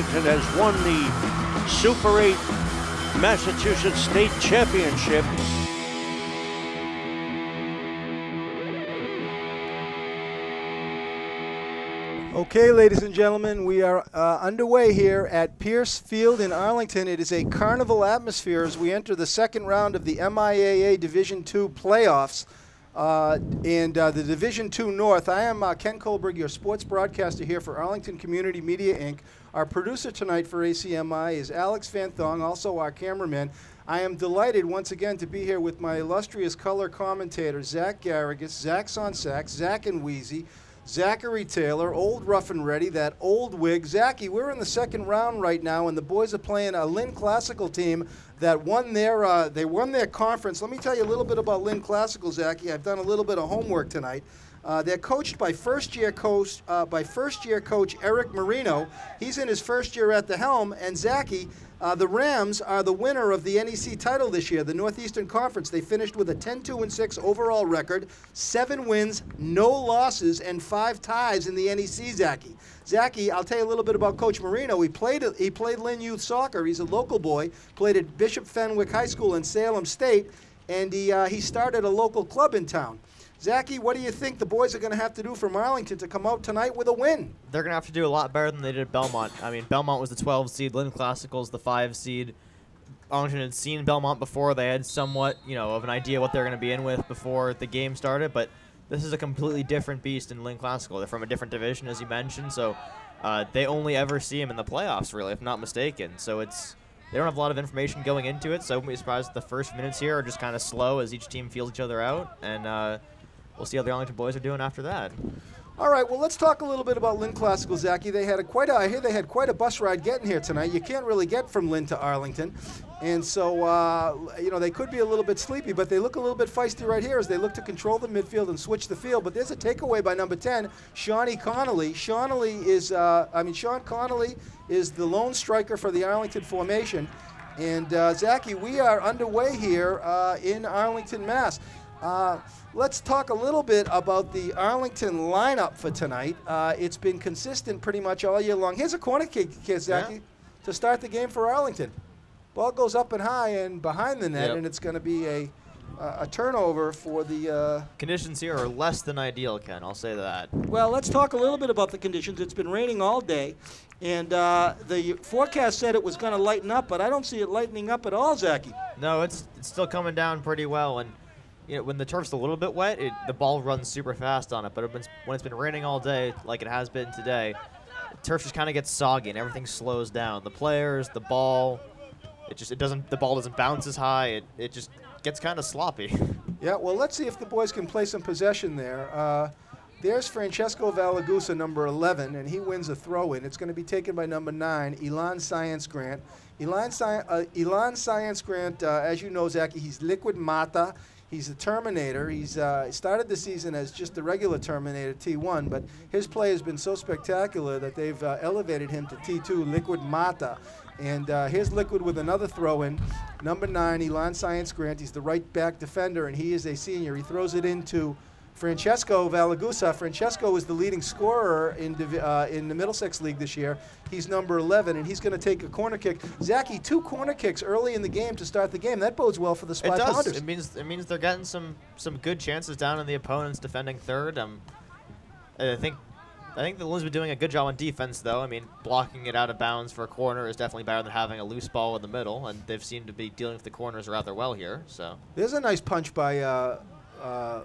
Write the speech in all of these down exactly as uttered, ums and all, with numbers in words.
Arlington has won the Super eight Massachusetts State Championship. Okay, ladies and gentlemen, we are uh, underway here at Pierce Field in Arlington. It is a carnival atmosphere as we enter the second round of the M I A A Division two playoffs. Uh, and uh, the Division two North, I am uh, Ken Kohlberg, your sports broadcaster here for Arlington Community Media Incorporated. Our producer tonight for A C M I is Alex Van Thong, also our cameraman. I am delighted once again to be here with my illustrious color commentators, Zach Garrigus, Zach Sonsack, Zach and Wheezy, Zachary Taylor, old rough and ready, that old wig. Zachy, we're in the second round right now, and the boys are playing a Lynn Classical team that won their uh, they won their conference. Let me tell you a little bit about Lynn Classical, Zachy. I've done a little bit of homework tonight. Uh, they're coached by first-year coach uh, by first-year coach Eric Marino. He's in his first year at the helm, and Zachy, uh, the Rams are the winner of the N E C title this year, the Northeastern Conference. They finished with a ten two and six overall record, seven wins, no losses, and five ties in the N E C. Zachy, Zachy, I'll tell you a little bit about Coach Marino. He played he played Lynn youth soccer. He's a local boy. Played at Bishop Fenwick High School in Salem State, and he uh, he started a local club in town. Zachy, what do you think the boys are going to have to do from Arlington to come out tonight with a win? They're going to have to do a lot better than they did at Belmont. I mean, Belmont was the twelve seed. Lynn Classical's the five seed. Arlington had seen Belmont before. They had somewhat, you know, of an idea what they're going to be in with before the game started. But this is a completely different beast in Lynn Classical. They're from a different division, as you mentioned. So uh, they only ever see him in the playoffs, really, if not mistaken. So it's they don't have a lot of information going into it. So I wouldn't be surprised if the first minutes here are just kind of slow as each team feels each other out. And uh, we'll see how the Arlington boys are doing after that. All right, well, let's talk a little bit about Lynn Classical, Zachy. They had a quite a, I hear they had quite a bus ride getting here tonight. You can't really get from Lynn to Arlington. And so, uh, you know, they could be a little bit sleepy, but they look a little bit feisty right here as they look to control the midfield and switch the field. But there's a takeaway by number ten, Shawnee Connolly. Shawnee is, uh, I mean, Sean Connolly is the lone striker for the Arlington formation. And, uh, Zachy, we are underway here uh, in Arlington, Mass. Uh, let's talk a little bit about the Arlington lineup for tonight. Uh, it's been consistent pretty much all year long. Here's a corner kick, Zachy, yeah. to start the game for Arlington. Ball goes up and high and behind the net, yep. and it's going to be a uh, a turnover for the... Uh, conditions here are less than ideal, Ken. I'll say that. Well, let's talk a little bit about the conditions. It's been raining all day, and uh, the forecast said it was going to lighten up, but I don't see it lightening up at all, Zachy. No, it's, it's still coming down pretty well, and you know, when the turf's a little bit wet, it, the ball runs super fast on it. But it been, when it's been raining all day, like it has been today, the turf just kind of gets soggy and everything slows down. The players, the ball, it just it doesn't. The ball doesn't bounce as high. It it just gets kind of sloppy. Yeah. Well, let's see if the boys can play some possession there. Uh, there's Francesco Valaguzza, number eleven, and he wins a throw-in. It's going to be taken by number nine, Elon Science Grant. Elon, Sci uh, Elon Science Grant, uh, as you know, Zachy, he's Liquid Mata. He's a Terminator. He's uh, started the season as just the regular Terminator, T one, but his play has been so spectacular that they've uh, elevated him to T two, Liquid Mata. And uh, here's Liquid with another throw-in. Number nine, Elon Science Grant. He's the right-back defender, and he is a senior. He throws it into Francesco Valaguzza. Francesco is the leading scorer in, uh, in the Middlesex League this year. He's number eleven, and he's going to take a corner kick. Zachy, two corner kicks early in the game to start the game. That bodes well for the Spy Ponders. It does. Ponders. It means it means they're getting some some good chances down in the opponent's defending third. Um, I think I think the Loons been doing a good job on defense, though. I mean, blocking it out of bounds for a corner is definitely better than having a loose ball in the middle, and they've seemed to be dealing with the corners rather well here. So there's a nice punch by. Uh, uh,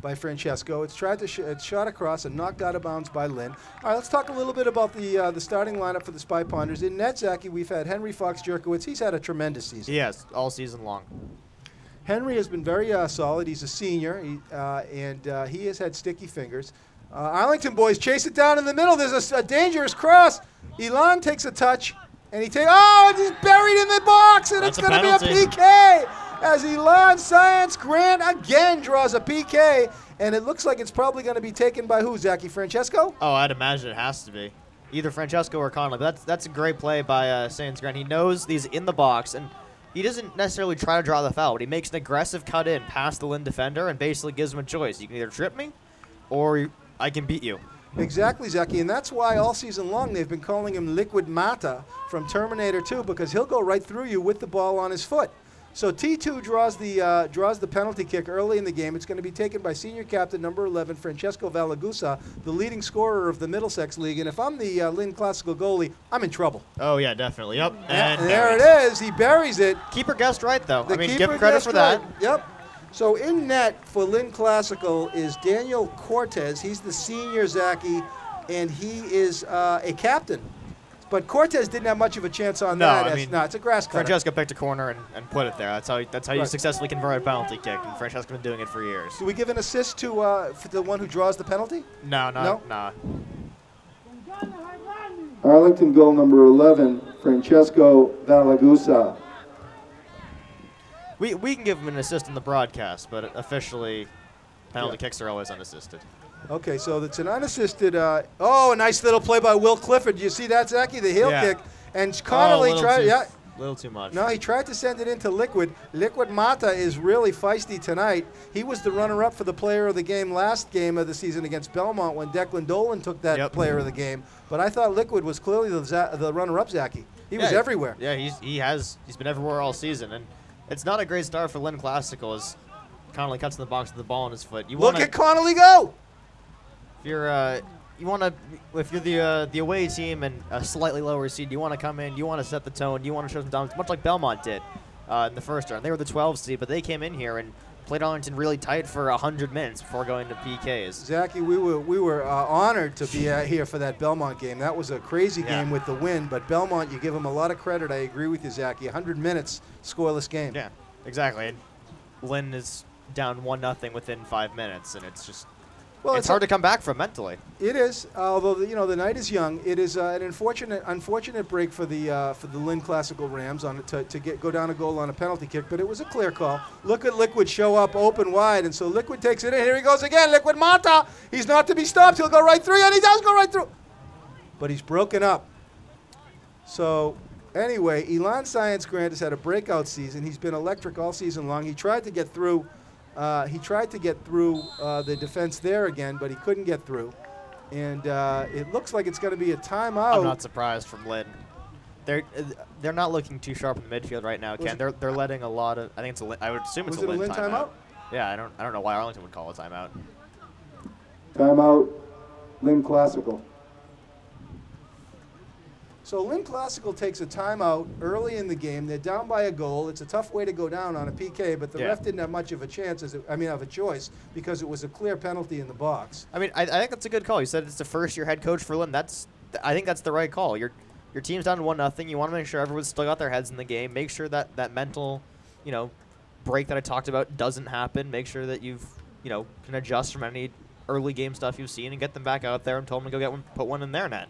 by Francesco. It's tried to sh it's shot across and knocked out of bounds by Lynn. All right, let's talk a little bit about the uh, the starting lineup for the Spy Ponders. In net, Zachy, we've had Henry Fox-Jerkowitz. He's had a tremendous season. Yes, all season long. Henry has been very uh, solid. He's a senior, he, uh, and uh, he has had sticky fingers. Uh, Arlington boys chase it down in the middle. There's a, a dangerous cross. Elon takes a touch, and he takes, oh, he's buried in the box, and That's it's going to be a P K. As Elon Science Grant again draws a P K, and it looks like it's probably going to be taken by who, Zachy? Francesco? Oh, I'd imagine it has to be. Either Francesco or Connolly. But that's, that's a great play by uh, Science Grant. He knows he's in the box, and he doesn't necessarily try to draw the foul, but he makes an aggressive cut in past the Lynn defender and basically gives him a choice. You can either trip me or I can beat you. Exactly, Zaki, and that's why all season long they've been calling him Liquid Mata from Terminator two, because he'll go right through you with the ball on his foot. So T two draws the, uh, draws the penalty kick early in the game. It's going to be taken by senior captain number eleven, Francesco Valaguzza, the leading scorer of the Middlesex League. And if I'm the uh, Lynn Classical goalie, I'm in trouble. Oh, yeah, definitely. Yep. And, and there it is. He buries it. Keeper guessed right, though. The I mean, give him credit for that. Right. Yep. So in net for Lynn Classical is Daniel Cortez. He's the senior, Zaki, and he is uh, a captain. But Cortez didn't have much of a chance on no, that. I mean, no, it's a grass cutter. Francesco picked a corner and, and put it there. That's how, that's how right. you successfully convert a penalty kick, and Francesco's been doing it for years. Do we give an assist to uh, for the one who draws the penalty? No, no, no. Nah. Arlington goal number eleven, Francesco Valaguzza. We, we can give him an assist in the broadcast, but officially penalty yeah. kicks are always unassisted. Okay, so it's an unassisted. Uh, oh, a nice little play by Will Clifford. You see that, Zaki? The heel yeah. kick. And Connolly oh, tried. Too, yeah, a little too much. No, he tried to send it into Liquid. Liquid Mata is really feisty tonight. He was the runner-up for the player of the game last game of the season against Belmont when Declan Dolan took that yep. player of the game. But I thought Liquid was clearly the, the runner-up, Zaki. He yeah, was everywhere. Yeah, he's, he has. He's been everywhere all season. And it's not a great start for Lynn Classical as Connolly cuts in the box with the ball on his foot. You Look at Connolly go! If you're, uh, you want to, if you're the uh, the away team and a slightly lower seed, you want to come in, you want to set the tone, you want to show some dominance, much like Belmont did uh, in the first round. They were the twelve seed, but they came in here and played Arlington really tight for one hundred minutes before going to P Ks. Zaki, we were we were uh, honored to be out here for that Belmont game. That was a crazy yeah. game with the win, but Belmont, you give them a lot of credit. I agree with you, Zaki. one hundred minutes, scoreless game. Yeah, exactly. And Lynn is down one nothing within five minutes, and it's just. Well, it's, it's hard to come back from mentally. It is, although you know the night is young. It is uh, an unfortunate, unfortunate break for the uh, for the Lynn Classical Rams on to, to get go down a goal on a penalty kick, but it was a clear call. Look at Liquid show up open wide, and so Liquid takes it in. Here he goes again, Liquid Mata. He's not to be stopped. He'll go right through, and he does go right through, but he's broken up. So. Anyway, Elon Science Grant has had a breakout season. He's been electric all season long. He tried to get through. Uh, he tried to get through uh, the defense there again, but he couldn't get through. And uh, it looks like it's going to be a timeout. I'm not surprised from Lynn. They're they're not looking too sharp in the midfield right now, Ken. They're they're letting a lot of. I think it's a. I would assume it's a Lynn, Lynn timeout. timeout. Yeah, I don't I don't know why Arlington would call a timeout. Timeout, Lynn Classical. So Lynn Classical takes a timeout early in the game. They're down by a goal. It's a tough way to go down on a P K, but the yeah. ref didn't have much of a chance, as it, I mean, of a choice, because it was a clear penalty in the box. I mean, I, I think that's a good call. You said it's the first-year head coach for Lynn. That's, th I think that's the right call. Your your team's down one nothing. You want to make sure everyone's still got their heads in the game. Make sure that that mental, you know, break that I talked about doesn't happen. Make sure that you've, you know, can adjust from any early game stuff you've seen and get them back out there and tell them to go get one, put one in their net.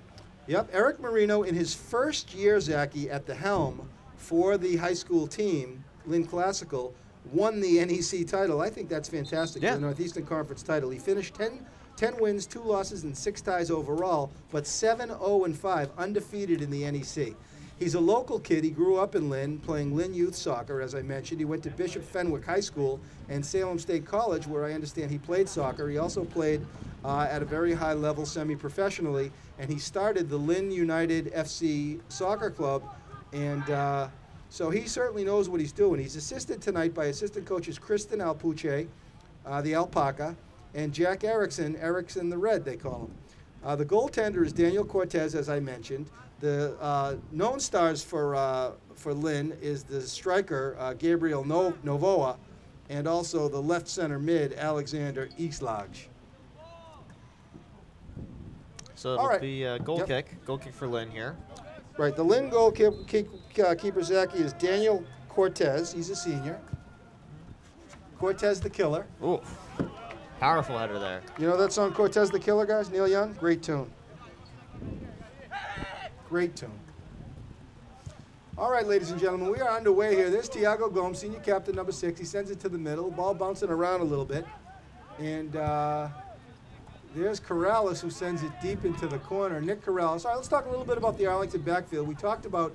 Yep, Eric Marino in his first year, Zaki, at the helm for the high school team, Lynn Classical, won the N E C title. I think that's fantastic, yeah. the Northeastern Conference title. He finished ten wins, two losses, and six ties overall, but seven oh and five, undefeated in the N E C. He's a local kid. He grew up in Lynn, playing Lynn youth soccer, as I mentioned. He went to Bishop Fenwick High School and Salem State College, where I understand he played soccer. He also played uh, at a very high level semi-professionally, and he started the Lynn United F C Soccer Club. And uh, so he certainly knows what he's doing. He's assisted tonight by assistant coaches Kristen Alpuche, uh, the Alpaca, and Jack Erickson, Erickson the Red, they call him. Uh, the goaltender is Daniel Cortez, as I mentioned. The uh, known stars for uh, for Lynn is the striker, uh, Gabriel no Novoa, and also the left center mid, Alexander Islage. So it'll right. be a goal yep. kick, goal kick for Lynn here. Right, the Lynn goal keep, keep, uh, keeper, Zaki, is Daniel Cortez. He's a senior. Cortez the Killer. Ooh, powerful header there. You know that song, Cortez the Killer, guys? Neil Young, great tune. Great tune. All right, ladies and gentlemen, we are underway here. There's Tiago Gomes, senior captain number six. He sends it to the middle, ball bouncing around a little bit. And uh, there's Corrales, who sends it deep into the corner. Nick Corrales. All right, let's talk a little bit about the Arlington backfield. We talked about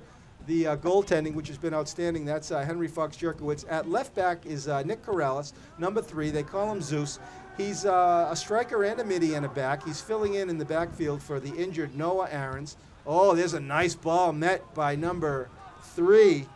the uh, goaltending, which has been outstanding. That's uh, Henry Fox-Jerkowitz. At left back is uh, Nick Corrales, number three. They call him Zeus. He's uh, a striker and a midi and a back. He's filling in in the backfield for the injured Noah Ahrens. Oh, there's a nice ball met by number three,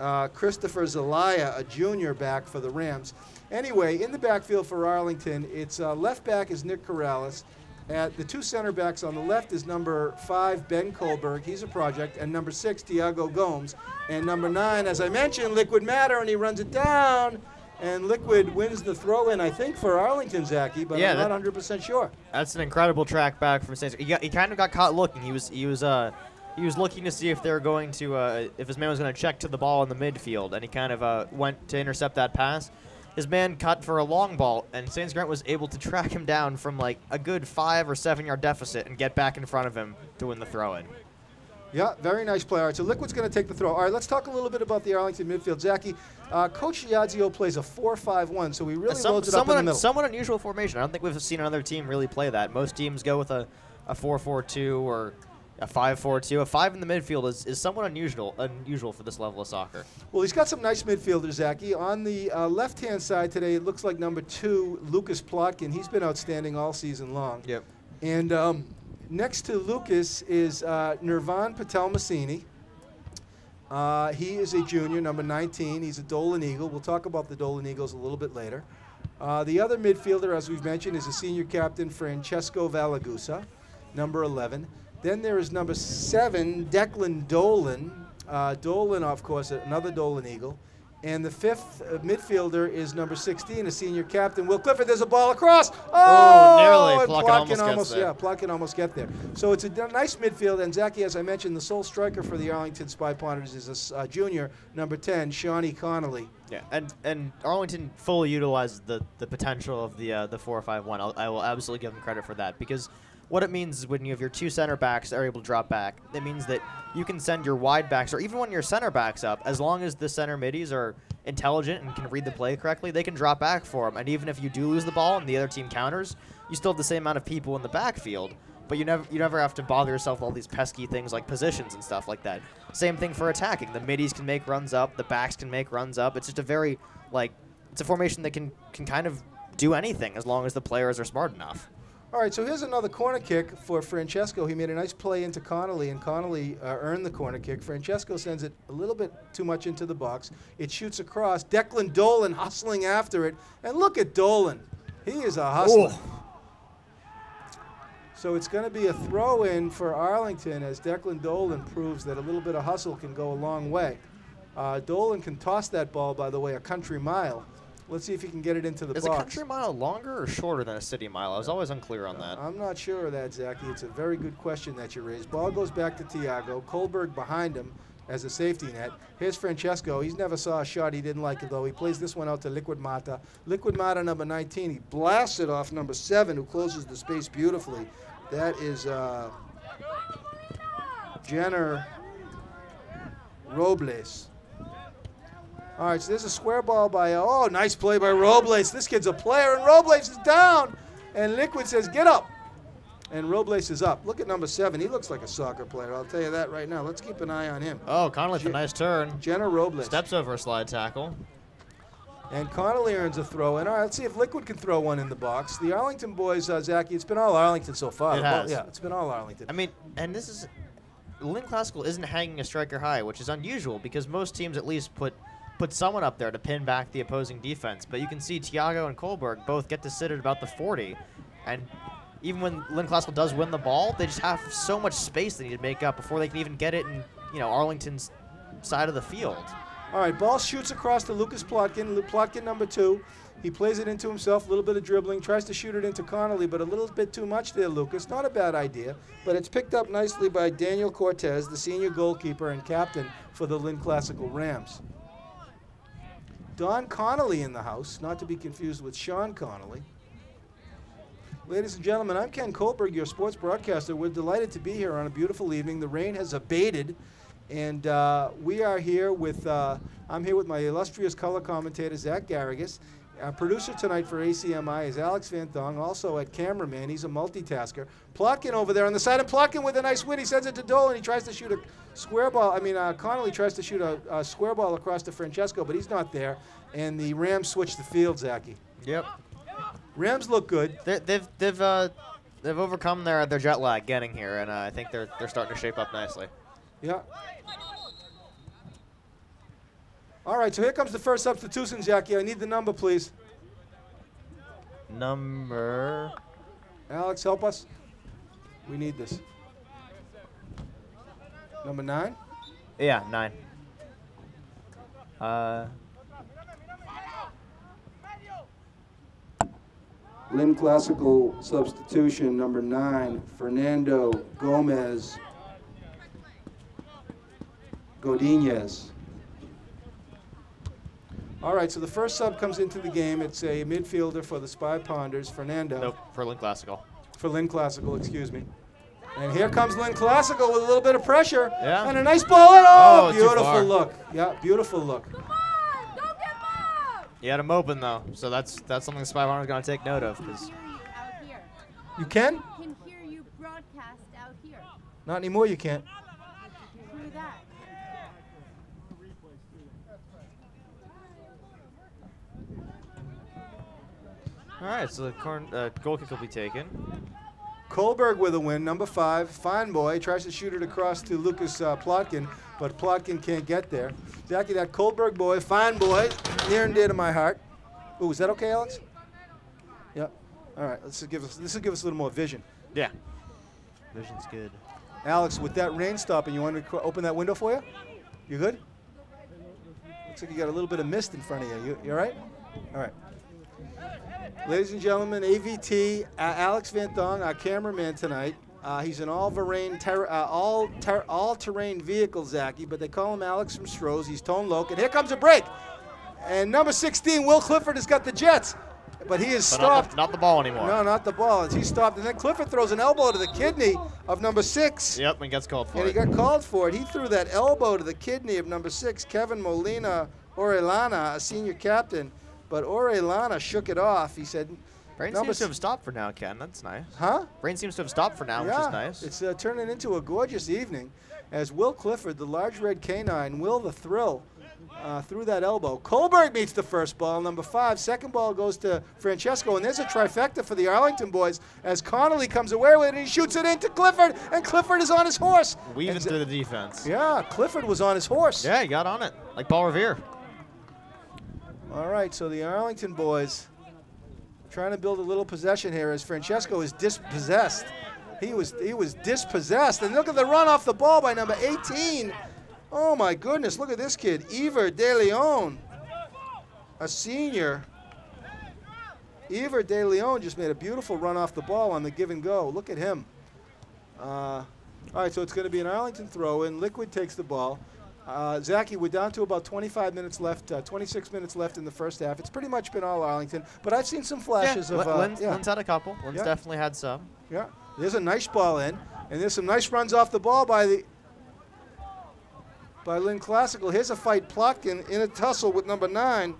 uh, Christopher Zelaya, a junior back for the Rams. Anyway, in the backfield for Arlington, it's uh, left back is Nick Corrales. At the two center backs on the left is number five, Ben Kohlberg. He's a project. And number six, Tiago Gomes. And number nine, as I mentioned, Liquid Matter, and he runs it down. And Liquid wins the throw-in, I think, for Arlington, Zachy, but yeah, I'm not one hundred percent sure. That's an incredible track back from Saints. He, got, he kind of got caught looking. He was he was uh, he was looking to see if they were going to uh, if his man was going to check to the ball in the midfield, and he kind of uh, went to intercept that pass. His man cut for a long ball, and Science Grant was able to track him down from like a good five or seven yard deficit and get back in front of him to win the throw-in. Yeah, very nice play. All right, so Liquid's going to take the throw. All right, let's talk a little bit about the Arlington midfield. Zachy, uh, Coach Iazio plays a four five one, so we really Some, loads it up in the middle. Somewhat unusual formation. I don't think we've seen another team really play that. Most teams go with a four four two or a five four two. A five in the midfield is, is somewhat unusual unusual for this level of soccer. Well, he's got some nice midfielders, Zachy. On the uh, left-hand side today, it looks like number two, Lucas Plotkin. He's been outstanding all season long. Yep. And Um, next to Lucas is uh, Nirvan Patel-Massini. Uh, he is a junior, number nineteen. He's a Dolan Eagle. We'll talk about the Dolan Eagles a little bit later. Uh, the other midfielder, as we've mentioned, is a senior captain, Francesco Valaguzza, number eleven. Then there is number seven, Declan Dolan. Uh, Dolan, of course, another Dolan Eagle. And the fifth uh, midfielder is number sixteen, a senior captain, Will Clifford. There's a ball across. Oh, oh nearly. Plotkin almost, almost gets there. Yeah, Plotkin almost get there. So it's a nice midfield. And, Zachy, as I mentioned, the sole striker for the Arlington Spy Ponders is a uh, junior, number ten, Shawnee Connolly. Yeah, and, and Arlington fully utilized the, the potential of the uh, the four five one. I'll, I will absolutely give them credit for that, because what it means is when you have your two center backs that are able to drop back, it means that you can send your wide backs, or even when your center backs up, as long as the center middies are intelligent and can read the play correctly, they can drop back for them. And even if you do lose the ball and the other team counters, you still have the same amount of people in the backfield, but you never you never have to bother yourself with all these pesky things like positions and stuff like that. Same thing for attacking. The middies can make runs up, the backs can make runs up. It's just a very, like, it's a formation that can, can kind of do anything as long as the players are smart enough. All right, so here's another corner kick for Francesco. He made a nice play into Connolly, and Connolly uh, earned the corner kick. Francesco sends it a little bit too much into the box. It shoots across. Declan Dolan hustling after it. And look at Dolan. He is a hustler. Ooh. So it's going to be a throw-in for Arlington as Declan Dolan proves that a little bit of hustle can go a long way. Uh, Dolan can toss that ball, by the way, a country mile. Let's see if he can get it into the box. Is a country mile longer or shorter than a city mile? I was always unclear on that. I'm not sure of that, Zachy. It's a very good question that you raised. Ball goes back to Tiago. Kohlberg behind him as a safety net. Here's Francesco. He's never saw a shot he didn't like, it, though. He plays this one out to Liquid Mata. Liquid Mata, number nineteen. He blasts it off number seven, who closes the space beautifully. That is uh, Jenner Robles. All right, so there's a square ball by, oh, nice play by Robles. This kid's a player, and Robles is down. And Liquid says, get up. And Robles is up. Look at number seven. He looks like a soccer player. I'll tell you that right now. Let's keep an eye on him. Oh, Connolly with a nice turn. Jenner Robles. Steps over a slide tackle. And Connolly earns a throw in. All right, let's see if Liquid can throw one in the box. The Arlington boys, uh, Zachy, it's been all Arlington so far. It has. Yeah, it's been all Arlington. I mean, and this is, Lynn Classical isn't hanging a striker high, which is unusual because most teams at least put put someone up there to pin back the opposing defense. But you can see Tiago and Kohlberg both get to sit at about the forty. And even when Lynn Classical does win the ball, they just have so much space they need to make up before they can even get it in, you know, Arlington's side of the field. All right, ball shoots across to Lucas Plotkin. Plotkin, number two. He plays it into himself, a little bit of dribbling, tries to shoot it into Connolly, but a little bit too much there, Lucas. Not a bad idea, but it's picked up nicely by Daniel Cortez, the senior goalkeeper and captain for the Lynn Classical Rams. Don Connolly in the house, not to be confused with Sean Connolly. Ladies and gentlemen, I'm Ken Kohlberg, your sports broadcaster. We're delighted to be here on a beautiful evening. The rain has abated, and uh, we are here with, uh, I'm here with my illustrious color commentator, Zach Garrigus, Our producer tonight for A C M I is Alex Van Thong, also at cameraman. He's a multitasker. Plotkin over there on the side, and Plotkin with a nice win. He sends it to Dolan. He tries to shoot a square ball. I mean, uh, Connolly tries to shoot a, a square ball across to Francesco, but he's not there. And the Rams switch the field, Zachy. Yep. Rams look good. They're, they've they've uh, they've overcome their their jet lag getting here, and uh, I think they're they're starting to shape up nicely. Yeah. All right, so here comes the first substitution, Jackie. I need the number, please. Number. Alex, help us. We need this. Number nine? Yeah, nine. Uh. Lim Classical substitution, number nine, Fernando Gomez Godinez. All right, so the first sub comes into the game. It's a midfielder for the Spy Ponders, Fernando. Nope, for Lynn Classical. For Lynn Classical, excuse me. And here comes Lynn Classical with a little bit of pressure. Yeah. And a nice ball. Oh, oh beautiful look. Yeah, beautiful look. Come on, don't give up. You had him open, though, so that's that's something the Spy Ponders going to take note of. Cause you can? I can hear you broadcast out here. Not anymore, you can't. Through that. All right, so the corn, uh, goal kick will be taken. Kohlberg with a win, number five. Fine boy tries to shoot it across to Lucas uh, Plotkin, but Plotkin can't get there. Jackie, that Kohlberg boy, fine boy, near and dear to my heart. Ooh, is that okay, Alex? Yep. All right, let's give us, this will give us a little more vision. Yeah. Vision's good. Alex, with that rain stopping, you want to open that window for you? You good? Looks like you got a little bit of mist in front of you. You, you all right? All right. Ladies and gentlemen, A V T, uh, Alex Van Thong, our cameraman tonight. Uh, he's an all-terrain uh, all all terrain vehicle, Zachy, but they call him Alex from Stroh's. He's Tone Loc, and here comes a break. And number sixteen, Will Clifford, has got the Jets, but he is stopped. Not the, not the ball anymore. No, not the ball. He's stopped, and then Clifford throws an elbow to the kidney of number six. Yep, and gets called for and it. And he got called for it. He threw that elbow to the kidney of number six, Kevin Molina-Orellana, a senior captain. But Orellana shook it off. He said, Brain seems to have stopped for now, Ken. That's nice. Huh? Brain seems to have stopped for now, yeah, which is nice. It's uh, turning into a gorgeous evening as Will Clifford, the large red canine, Will the Thrill, uh, threw that elbow. Kohlberg meets the first ball, number five. Second ball goes to Francesco, and there's a trifecta for the Arlington boys as Connolly comes away with it, and he shoots it into Clifford, and Clifford is on his horse. Weaving through the defense. Yeah, Clifford was on his horse. Yeah, he got on it, like Paul Revere. All right, so the Arlington boys trying to build a little possession here as Francesco is dispossessed. He was he was dispossessed. And look at the run off the ball by number eighteen. Oh, my goodness. Look at this kid, Iver De Leon, a senior. Iver De Leon just made a beautiful run off the ball on the give and go. Look at him. Uh, all right, so it's going to be an Arlington throw-in. Liquid takes the ball. Uh, Zachy, we're down to about twenty-five minutes left, uh, twenty-six minutes left in the first half. It's pretty much been all Arlington, but I've seen some flashes yeah. of. Uh, Lynn's, yeah. Lynn's had a couple. Lynn's yeah. definitely had some. Yeah, there's a nice ball in, and there's some nice runs off the ball by the by Lynn Classical. Here's a fight, Plotkin in a tussle with number nine,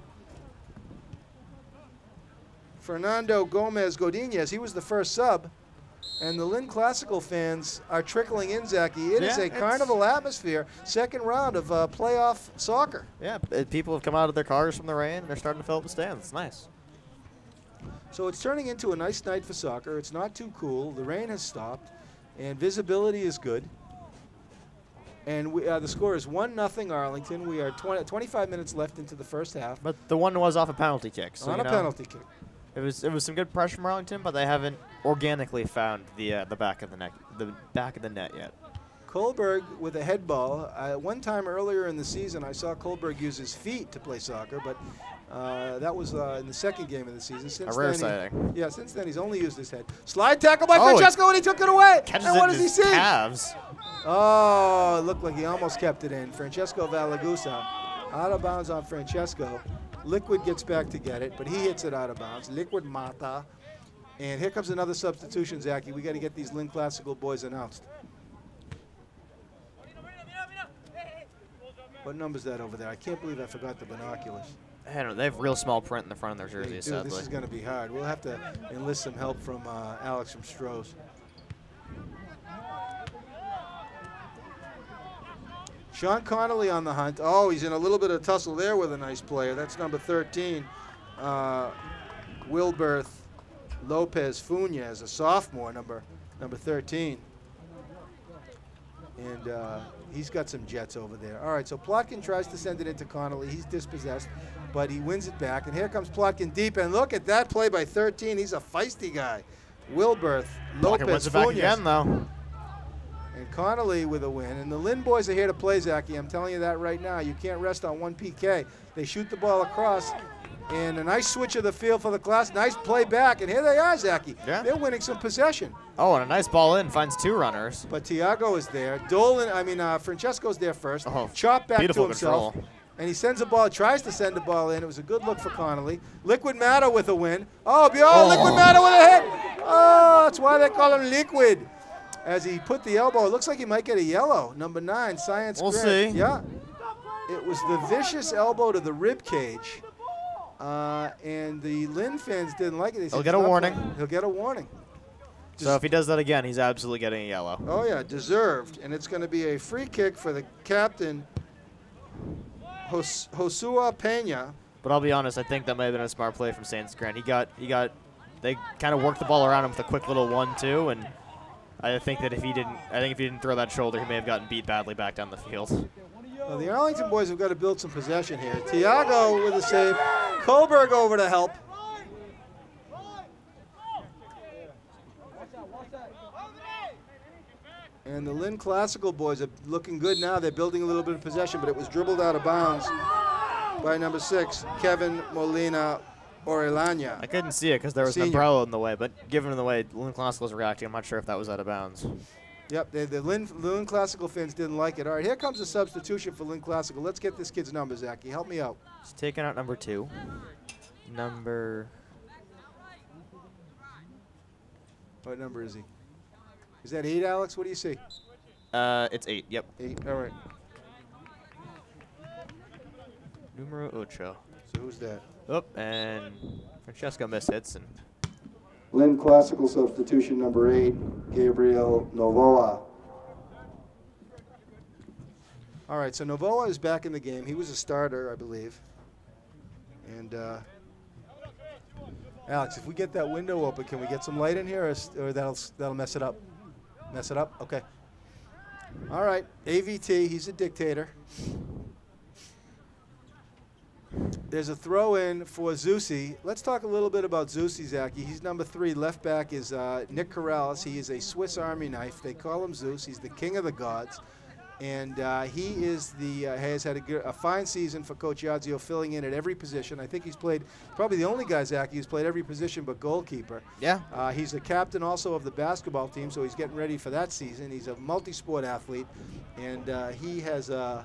Fernando Gomez Godinez. He was the first sub. And the Lynn Classical fans are trickling in, Zachy. It yeah, is a carnival atmosphere, second round of uh, playoff soccer. Yeah, people have come out of their cars from the rain, and they're starting to fill up the stands. It's nice. So it's turning into a nice night for soccer. It's not too cool. The rain has stopped, and visibility is good. And we, uh, the score is one nothing Arlington. We are twenty, twenty-five minutes left into the first half. But the one was off a penalty kick. So on a know. penalty kick. It was it was some good pressure from Arlington, but they haven't organically found the uh, the back of the net the back of the net yet. Kohlberg with a head ball. Uh, one time earlier in the season, I saw Kohlberg use his feet to play soccer, but uh, that was uh, in the second game of the season. Since a rare sighting. Yeah, since then he's only used his head. Slide tackle by oh, Francesco, and he took it away. Catches and what does he see? Calves. Oh, it looked like he almost kept it in. Francesco Valaguzza, out of bounds on Francesco. Liquid gets back to get it, but he hits it out of bounds. Liquid Mata. And here comes another substitution, Zachy. We got to get these Lynn Classical boys announced. What number's that over there? I can't believe I forgot the binoculars. I don't know, they have real small print in the front of their jersey, sadly. This is going to be hard. We'll have to enlist some help from uh, Alex from Stroh's. Sean Connolly on the hunt. Oh, he's in a little bit of tussle there with a nice player. That's number thirteen, uh, Wilberth Lopez Funes, a sophomore, number number thirteen. And uh, he's got some jets over there. All right, so Plotkin tries to send it into Connolly. He's dispossessed, but he wins it back. And here comes Plotkin deep. And look at that play by thirteen. He's a feisty guy. Wilberth Lopez Funes. Plotkin wins it back again, though. And Connolly with a win. And the Lynn boys are here to play, Zachy. I'm telling you that right now. You can't rest on one P K. They shoot the ball across. And a nice switch of the field for the class. Nice play back. And here they are, Zachy. Yeah. They're winning some possession. Oh, and a nice ball in. Finds two runners. But Tiago is there. Dolan, I mean, uh, Francesco's there first. Oh, chop back to himself. Control. And he sends a ball, tries to send the ball in. It was a good look for Connolly. Liquid Matter with a win. Oh, oh. Liquid Matter with a hit. Oh, that's why they call him Liquid. As he put the elbow, it looks like he might get a yellow. Number nine, Science Grant. We'll see. Yeah. It was the vicious elbow to the rib cage. Uh, and the Lynn fans didn't like it. They said, he'll get a warning. Playing. He'll get a warning. Just so if he does that again, he's absolutely getting a yellow. Oh, yeah, deserved. And it's going to be a free kick for the captain, Jos Josua Pena. But I'll be honest, I think that may have been a smart play from Science Grant. He got, he got, they kind of worked the ball around him with a quick little one two, and I think that if he didn't, I think if he didn't throw that shoulder, he may have gotten beat badly back down the field. Well, the Arlington boys have got to build some possession here. Tiago with a save. Kohlberg over to help. And the Lynn Classical boys are looking good now. They're building a little bit of possession, but it was dribbled out of bounds by number six, Kevin Molina. Orellana. I couldn't see it because there was Senior. an umbrella in the way, but given the way Lynn Classical was reacting, I'm not sure if that was out of bounds. Yep, they, the Lynn, Lynn Classical fans didn't like it. All right, here comes a substitution for Lynn Classical. Let's get this kid's number, Zachy. Help me out. He's taking out number two. Number... What number is he? Is that eight, Alex? What do you see? Uh, it's eight, yep. Eight, all right. Numero ocho. So who's that? Oh, and Francesco mishits. And Lynn Classical substitution number eight, Gabriel Novoa. All right, so Novoa is back in the game. He was a starter, I believe. And uh, Alex, if we get that window open, can we get some light in here, or, or that'll that'll mess it up? Mess it up? Okay. All right, A V T. He's a dictator. There's a throw-in for Zusi. Let's talk a little bit about Zusi, Zachy. He's number three. Left back is uh, Nick Corrales. He is a Swiss Army knife. They call him Zeus. He's the king of the gods. And uh, he is the uh, has had a, good, a fine season for Coach Iazio, filling in at every position. I think he's played, probably the only guy, Zachy, who's played every position but goalkeeper. Yeah. Uh, he's the captain also of the basketball team, so he's getting ready for that season. He's a multi-sport athlete, and uh, he has... Uh,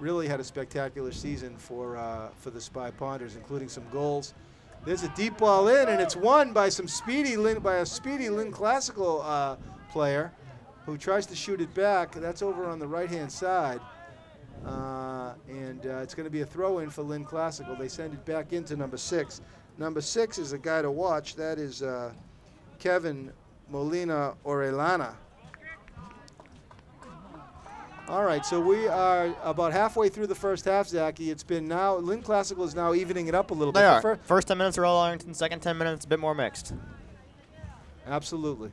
really had a spectacular season for uh, for the Spy Ponders, including some goals. There's a deep ball in, and it's won by some speedy Lynn, by a speedy Lynn Classical uh, player, who tries to shoot it back. That's over on the right-hand side, uh, and uh, it's going to be a throw-in for Lynn Classical. They send it back into number six. Number six is a guy to watch. That is uh, Kevin Molina-Orellana. All right, so we are about halfway through the first half, Zachy. It's been now, Lynn Classical is now evening it up a little they bit. They are. Fir first ten minutes are all Arlington, second ten minutes a bit more mixed. Absolutely.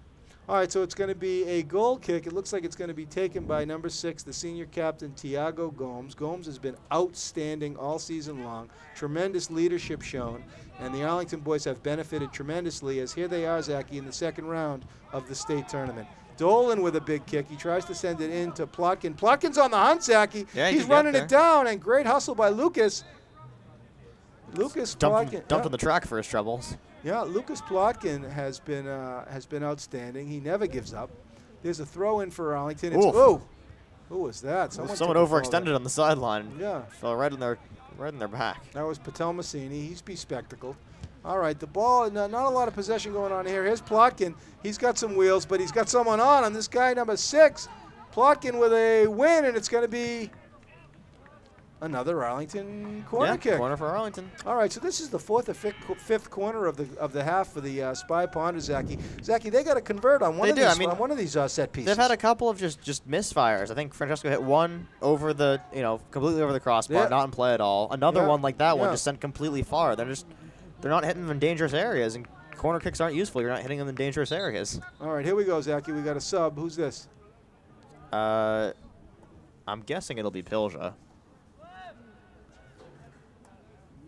All right, so it's going to be a goal kick. It looks like it's going to be taken by number six, the senior captain, Tiago Gomes. Gomes has been outstanding all season long. Tremendous leadership shown, and the Arlington boys have benefited tremendously, as here they are, Zachy, in the second round of the state tournament. Dolan with a big kick. He tries to send it in to Plotkin. Plotkin's on the hunt, Zachy. Yeah, he's running it down, and great hustle by Lucas. Lucas Plotkin. Dumped, dumped yeah. on the track for his troubles. Yeah, Lucas Plotkin has been uh, has been outstanding. He never gives up. There's a throw in for Arlington. It's, ooh, who was that? Someone, Someone overextended on the sideline. Yeah, fell right in their right in their back. That was Patel Messini. He's bespectacled. All right, the ball, not, not a lot of possession going on here. Here's Plotkin. He's got some wheels, but he's got someone on him. This guy, number six, Plotkin with a win, and it's going to be another Arlington corner yeah, kick. Corner for Arlington. All right, so this is the fourth or fifth corner of the of the half for the uh, Spy Ponder, Zachy. Zachy, they got to convert on one they of do. these I mean, on one of these uh, set pieces. They've had a couple of just just misfires. I think Francesco hit one over the you know completely over the crossbar, yeah. not in play at all. Another yeah. one like that yeah. one just sent completely far. They're just they're not hitting them in dangerous areas, and corner kicks aren't useful. You're not hitting them in dangerous areas. All right, here we go, Zachy. We got a sub. Who's this? Uh, I'm guessing it'll be Pilja.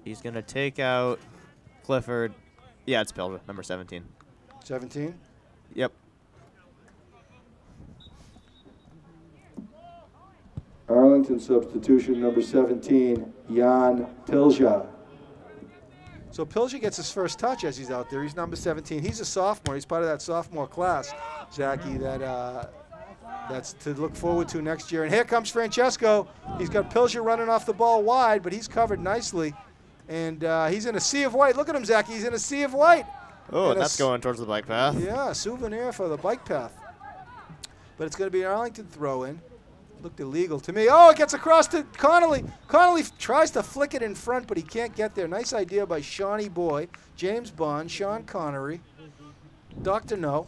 He's going to take out Clifford. Yeah, it's Pilja, number seventeen. seventeen? Yep. Arlington substitution, number seventeen, Jan Pilja. So Pilja gets his first touch as he's out there. He's number seventeen. He's a sophomore. He's part of that sophomore class, Zachy, that uh, that's to look forward to next year. And here comes Francesco. He's got Pilja running off the ball wide, but he's covered nicely. And uh, he's in a sea of white. Look at him, Zach. He's in a sea of white. Oh, and that's going towards the bike path. Yeah, a souvenir for the bike path. But it's going to be an Arlington throw-in. Looked illegal to me. Oh, it gets across to Connolly. Connolly tries to flick it in front, but he can't get there. Nice idea by Shawnee Boy, James Bond, Sean Connery, Doctor No,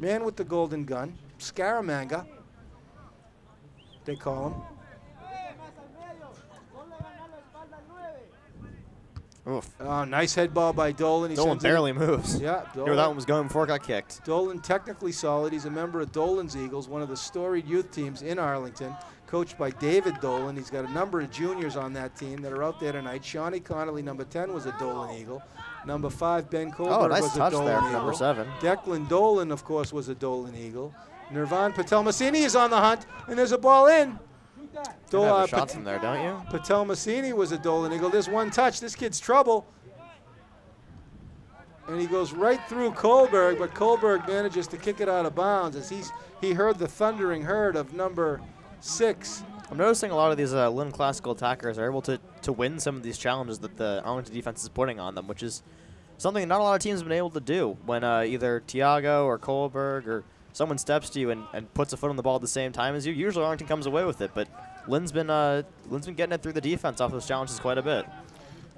Man with the Golden Gun, Scaramanga, they call him. Oof. Oh, nice head ball by Dolan. He Dolan barely moves. Yeah, Dolan. Here, that one was going before it got kicked. Dolan technically solid. He's a member of Dolan's Eagles, one of the storied youth teams in Arlington, coached by David Dolan. He's got a number of juniors on that team that are out there tonight. Shawnee Connolly, number ten, was a Dolan Eagle. Number five, Ben Kohlberg oh, nice was a Dolan there, Eagle. Number seven. Declan Dolan, of course, was a Dolan Eagle. Nirvan Patel-Massini is on the hunt, and there's a ball in. Dol have a shot from there, don't you? Patel Massini was a Dolan Eagle. There's one touch. This kid's trouble. And he goes right through Kohlberg, but Kohlberg manages to kick it out of bounds as he's he heard the thundering herd of number six. I'm noticing a lot of these uh, Lynn classical attackers are able to, to win some of these challenges that the Arlington defense is putting on them, which is something not a lot of teams have been able to do when uh, either Tiago or Kohlberg or someone steps to you and, and puts a foot on the ball at the same time as you. Usually Arlington comes away with it, but Lynn's been uh, Lynn's been getting it through the defense off those challenges quite a bit.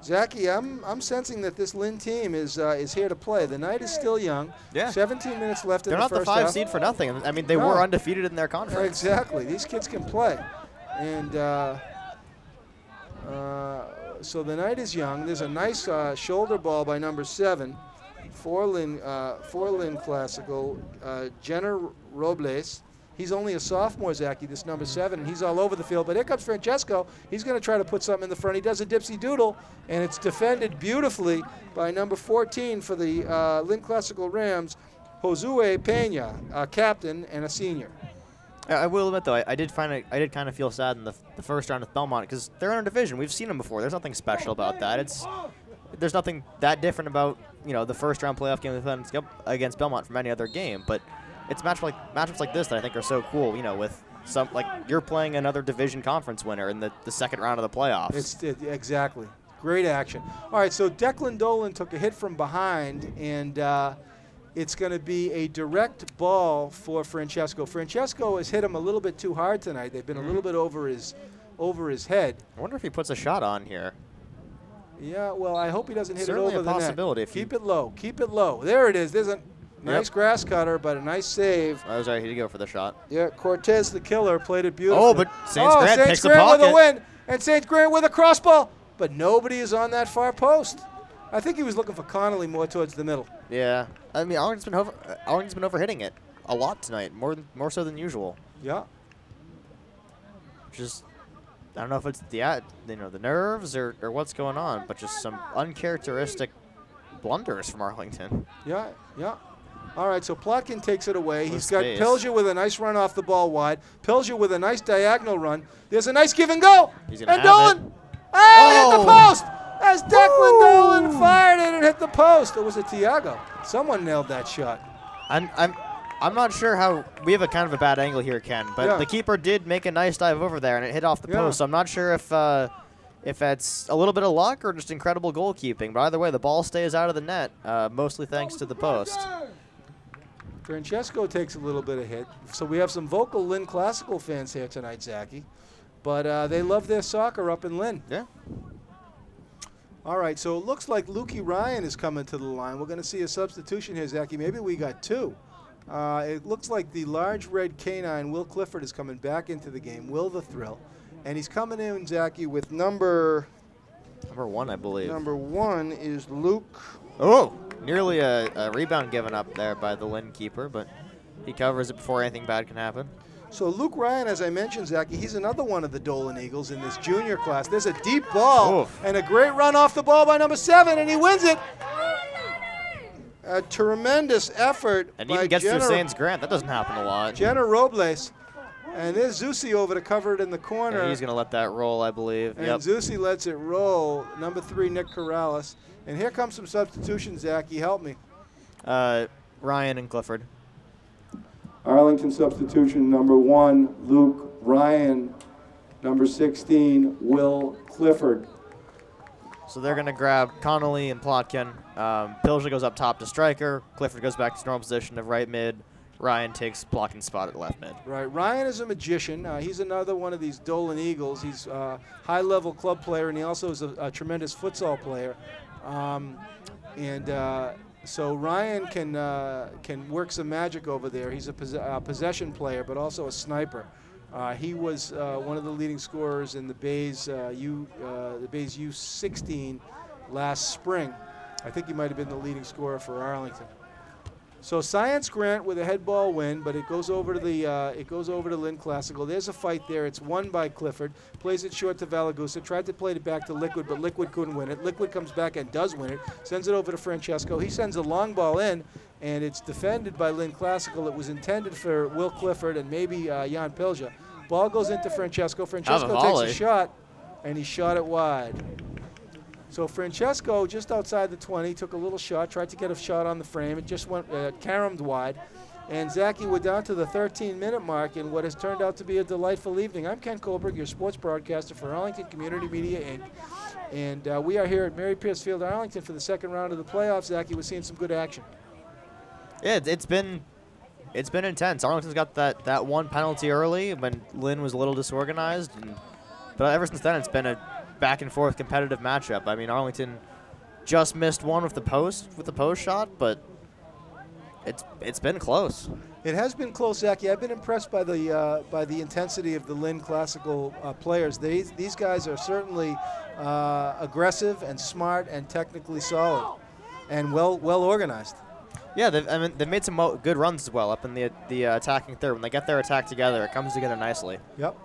Zachy, I'm I'm sensing that this Lynn team is uh, is here to play. The night is still young. Yeah. seventeen minutes left in the first half. They're not the five seed for nothing. I mean, they no. were undefeated in their conference. Exactly. These kids can play, and uh, uh, so the night is young. There's a nice uh, shoulder ball by number seven. For Lynn, uh, for Lynn Classical, uh, Jenner Robles. He's only a sophomore, Zachy, this number seven, and he's all over the field. But here comes Francesco. He's going to try to put something in the front. He does a dipsy doodle, and it's defended beautifully by number fourteen for the uh, Lynn Classical Rams, Josue Peña, a captain and a senior. I will admit, though, I, I did find it, I did kind of feel sad in the, the first round of Belmont because they're in our division. We've seen them before. There's nothing special about that. It's There's nothing that different about you know the first round playoff game we played against Belmont from any other game, but it's match like matchups like this that I think are so cool. You know, with some like you're playing another division conference winner in the, the second round of the playoffs. It's it, exactly great action. All right, so Declan Dolan took a hit from behind, and uh, it's going to be a direct ball for Francesco. Francesco has hit him a little bit too hard tonight. They've been mm-hmm. a little bit over his over his head. I wonder if he puts a shot on here. Yeah, well, I hope he doesn't hit Certainly it over the net. Certainly a possibility. If keep it low. Keep it low. There it is. There's a nice yep. grass cutter, but a nice save. I was right. He did go for the shot. Yeah, Cortez, the killer, played it beautifully. Oh, but Saint Oh, Grant Saint picks Grant the pocket. With a win, and Saint Grant with a cross ball, but nobody is on that far post. I think he was looking for Connolly more towards the middle. Yeah. I mean, Arlington's been, over, Arlington's been overhitting it a lot tonight, more, than, more so than usual. Yeah. Just... I don't know if it's the you know the nerves or, or what's going on, but just some uncharacteristic blunders from Arlington. Yeah, yeah. All right, so Plotkin takes it away. He's got Pilja with a nice run off the ball wide. Pilja with a nice diagonal run. There's a nice give and go. He's gonna and Dolan it. Ah, oh. hit the post as Declan Woo. Dolan fired it and hit the post. It was a Tiago. Someone nailed that shot. I'm. I'm I'm not sure how we have a kind of a bad angle here, Ken, but yeah. the keeper did make a nice dive over there and it hit off the yeah. post. So I'm not sure if uh, if that's a little bit of luck or just incredible goalkeeping. But either way, the ball stays out of the net, uh, mostly thanks to the post. Francesco takes a little bit of hit. So we have some vocal Lynn Classical fans here tonight, Zachy. But uh, they love their soccer up in Lynn. Yeah. All right, so it looks like Luke Ryan is coming to the line. We're going to see a substitution here, Zachy. Maybe we got two. Uh, it looks like the large red canine, Will Clifford, is coming back into the game. Will the Thrill. And he's coming in, Zachy, with number... Number one, I believe. Number one is Luke. Oh, nearly a, a rebound given up there by the Lynn keeper, but he covers it before anything bad can happen. So Luke Ryan, as I mentioned, Zachy, he's another one of the Dolan Eagles in this junior class. There's a deep ball. Oof. And a great run off the ball by number seven, and he wins it. A tremendous effort. And even gets Jenner through Science Grant. That doesn't happen a lot. Jenner Robles. And there's Zusi over to cover it in the corner. And he's going to let that roll, I believe. And yep. Zusi lets it roll. Number three, Nick Corrales. And here comes some substitutions, Zachy. Help me. Uh, Ryan and Clifford. Arlington substitution number one, Luke Ryan. Number sixteen, Will Clifford. So they're going to grab Connolly and Plotkin. Um, Pilger goes up top to striker. Clifford goes back to his normal position of right mid. Ryan takes Plotkin's spot at left mid. Right. Ryan is a magician. Uh, he's another one of these Dolan Eagles. He's a high-level club player, and he also is a, a tremendous futsal player. Um, and... Uh, So Ryan can uh, can work some magic over there. He's a pos uh, possession player, but also a sniper. Uh, he was uh, one of the leading scorers in the Bayes uh, U uh, the Bayes U sixteen last spring. I think he might have been the leading scorer for Arlington. So Science Grant with a head ball win, but it goes over to the uh, it goes over to Lynn Classical. There's a fight there. It's won by Clifford. Plays it short to Valaguzza. Tried to play it back to Liquid, but Liquid couldn't win it. Liquid comes back and does win it. Sends it over to Francesco. He sends a long ball in, and it's defended by Lynn Classical. It was intended for Will Clifford and maybe uh, Jan Pilja. Ball goes into Francesco. Francesco a takes a shot, and he shot it wide. So Francesco, just outside the twenty, took a little shot, tried to get a shot on the frame. It just went uh, caromed wide. And, Zachy, we're down to the thirteen minute mark in what has turned out to be a delightful evening. I'm Ken Kohlberg, your sports broadcaster for Arlington Community Media Incorporated. And uh, we are here at Mary Pierce Field, Arlington, for the second round of the playoffs. Zachy, we're seeing some good action. Yeah, it's been it's been intense. Arlington's got that, that one penalty early when Lynn was a little disorganized. And, but ever since then, it's been a back and forth competitive matchup. I mean, Arlington just missed one with the post with the post shot, but it's it's been close. It has been close, Zachy. I've been impressed by the uh, by the intensity of the Lynn Classical uh, players. These these guys are certainly uh, aggressive and smart and technically solid and well well organized. Yeah, they've, I mean, they made some mo good runs as well up in the the uh, attacking third. When they get their attack together, it comes together nicely. Yep.